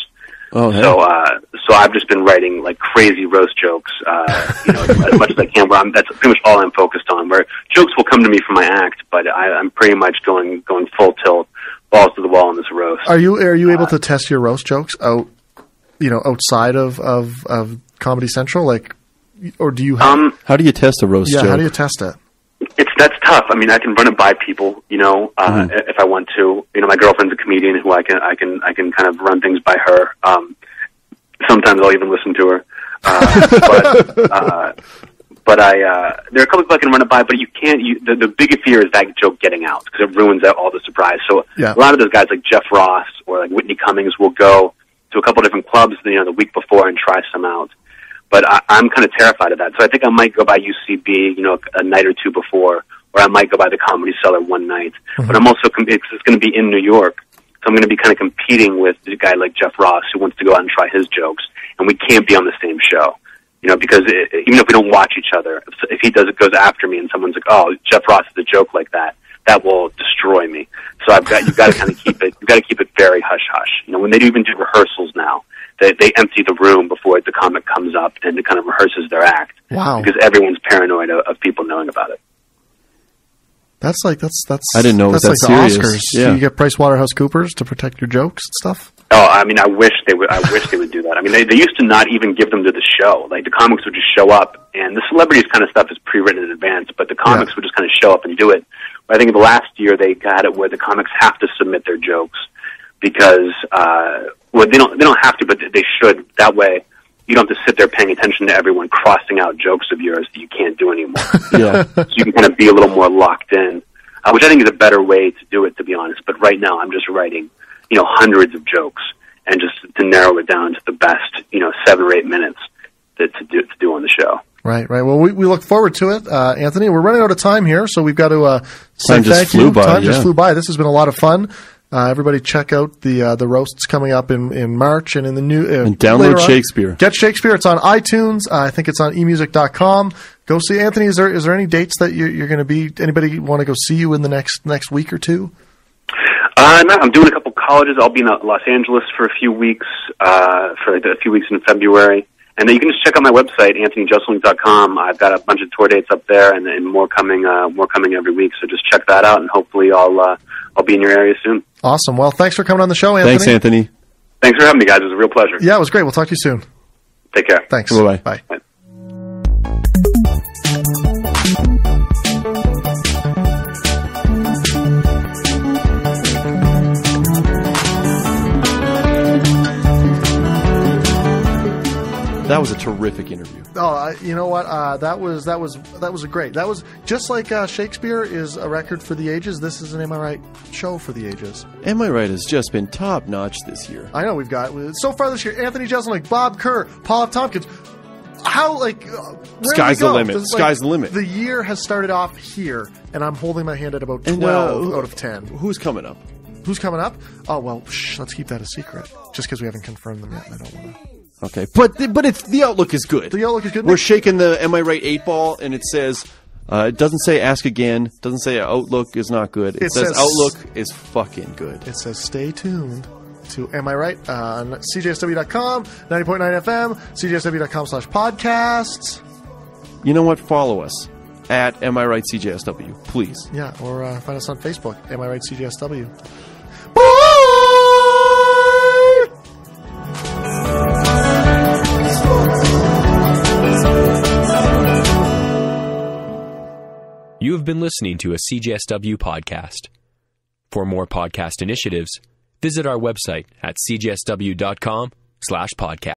Oh, hey. So, uh, so I've just been writing like crazy roast jokes, uh, you know, as much as I can. Where I'm, that's pretty much all I'm focused on. Where jokes will come to me from my act, but I, I'm pretty much going going full tilt, balls to the wall on this roast. Are you are you uh, able to test your roast jokes out, you know, outside of of, of Comedy Central, like, or do you? Have, um, how do you test a roast? Yeah, joke? how do you test it? It's that's tough. I mean, I can run it by people, you know, uh, mm-hmm. if I want to. You know, my girlfriend's a comedian who I can, I can, I can kind of run things by her. Um, sometimes I'll even listen to her. Uh, but uh, but I, uh, there are a couple people I can run it by. But you can't. You, the, the bigger fear is that joke getting out because it ruins all the surprise. So yeah. a lot of those guys like Jeff Ross or like Whitney Cummings will go to a couple different clubs, you know, the week before and try some out. But I, I'm kind of terrified of that. So I think I might go by U C B, you know, a, a night or two before, or I might go by the Comedy Cellar one night. Mm-hmm. But I'm also, it's, it's going to be in New York, so I'm going to be kind of competing with a guy like Jeff Ross who wants to go out and try his jokes, and we can't be on the same show, you know, because it, even if we don't watch each other, if, if he does it goes after me and someone's like, oh, Jeff Ross is a joke like that, that will destroy me. So I've got, you've got to kind of keep it, you've got to keep it very hush-hush. You know, when they do even do rehearsals now, They, they empty the room before the comic comes up and it kind of rehearses their act. Wow! Because everyone's paranoid of, of people knowing about it. That's like that's that's. I didn't know that's that like serious. The Oscars. Yeah. Do you get PricewaterhouseCoopers to protect your jokes and stuff? Oh, I mean, I wish they would. I wish they would do that. I mean, they they used to not even give them to the show. Like the comics would just show up, and the celebrities kind of stuff is pre-written in advance, but the comics yeah. would just kind of show up and do it. But I think the last year they got it where the comics have to submit their jokes because. Uh, Well, they don't, they don't have to, but they should. That way, you don't have to sit there paying attention to everyone crossing out jokes of yours that you can't do anymore. Yeah. So you can kind of be a little more locked in, uh, which I think is a better way to do it, to be honest. But right now, I'm just writing, you know, hundreds of jokes, and just to narrow it down to the best, you know, seven or eight minutes to, to do to do on the show. Right, right. Well, we, we look forward to it, uh, Anthony. We're running out of time here, so we've got to uh, say time thank just flew you. By, time yeah. just flew by. This has been a lot of fun. Uh, everybody, check out the uh, the roasts coming up in, in March and in the new. Uh, and download Shakespeare. On. Get Shakespeare. It's on iTunes. Uh, I think it's on e music dot com. Go see Anthony. Is there is there any dates that you're, you're going to be? Anybody want to go see you in the next next week or two? Uh, no, I'm doing a couple colleges. I'll be in Los Angeles for a few weeks, uh, for a few weeks in February. And then you can just check out my website, anthony jeselnik dot com. I've got a bunch of tour dates up there, and, and more coming, uh, more coming every week. So just check that out, and hopefully I'll uh, I'll be in your area soon. Awesome. Well, thanks for coming on the show, Anthony. Thanks, Anthony. Thanks for having me, guys. It was a real pleasure. Yeah, it was great. We'll talk to you soon. Take care. Thanks. Bye-bye. Bye. Bye. That was a terrific interview. Oh, uh, you know what? Uh, that was that was that was a great. That was just like uh, Shakespeare is a record for the ages. This is an Am I Right? show for the ages. Am I Right? has just been top notch this year. I know we've got so far this year: Anthony Jeselnik, Bob Kerr, Paul F. Tompkins. How like uh, sky's the limit? Does, like, sky's the limit. The year has started off here, and I'm holding my hand at about twelve and, uh, out of ten. Who's coming up? Who's coming up? Oh well, shh, let's keep that a secret, just because we haven't confirmed them yet. And I don't want to. Okay, but the, but it's the outlook is good. The outlook is good. We're shaking the Am I Right eight ball, and it says uh, it doesn't say ask again. Doesn't say outlook is not good. It, it says, says outlook is fucking good. It says stay tuned to Am I Right on C J S W dot com, ninety point nine F M, C J S W dot com slash podcasts. You know what? Follow us at Am I Right C J S W, please. Yeah, or uh, find us on Facebook, Am I Right C J S W. You have been listening to a C J S W podcast. For more podcast initiatives, visit our website at C J S W dot com slash podcast.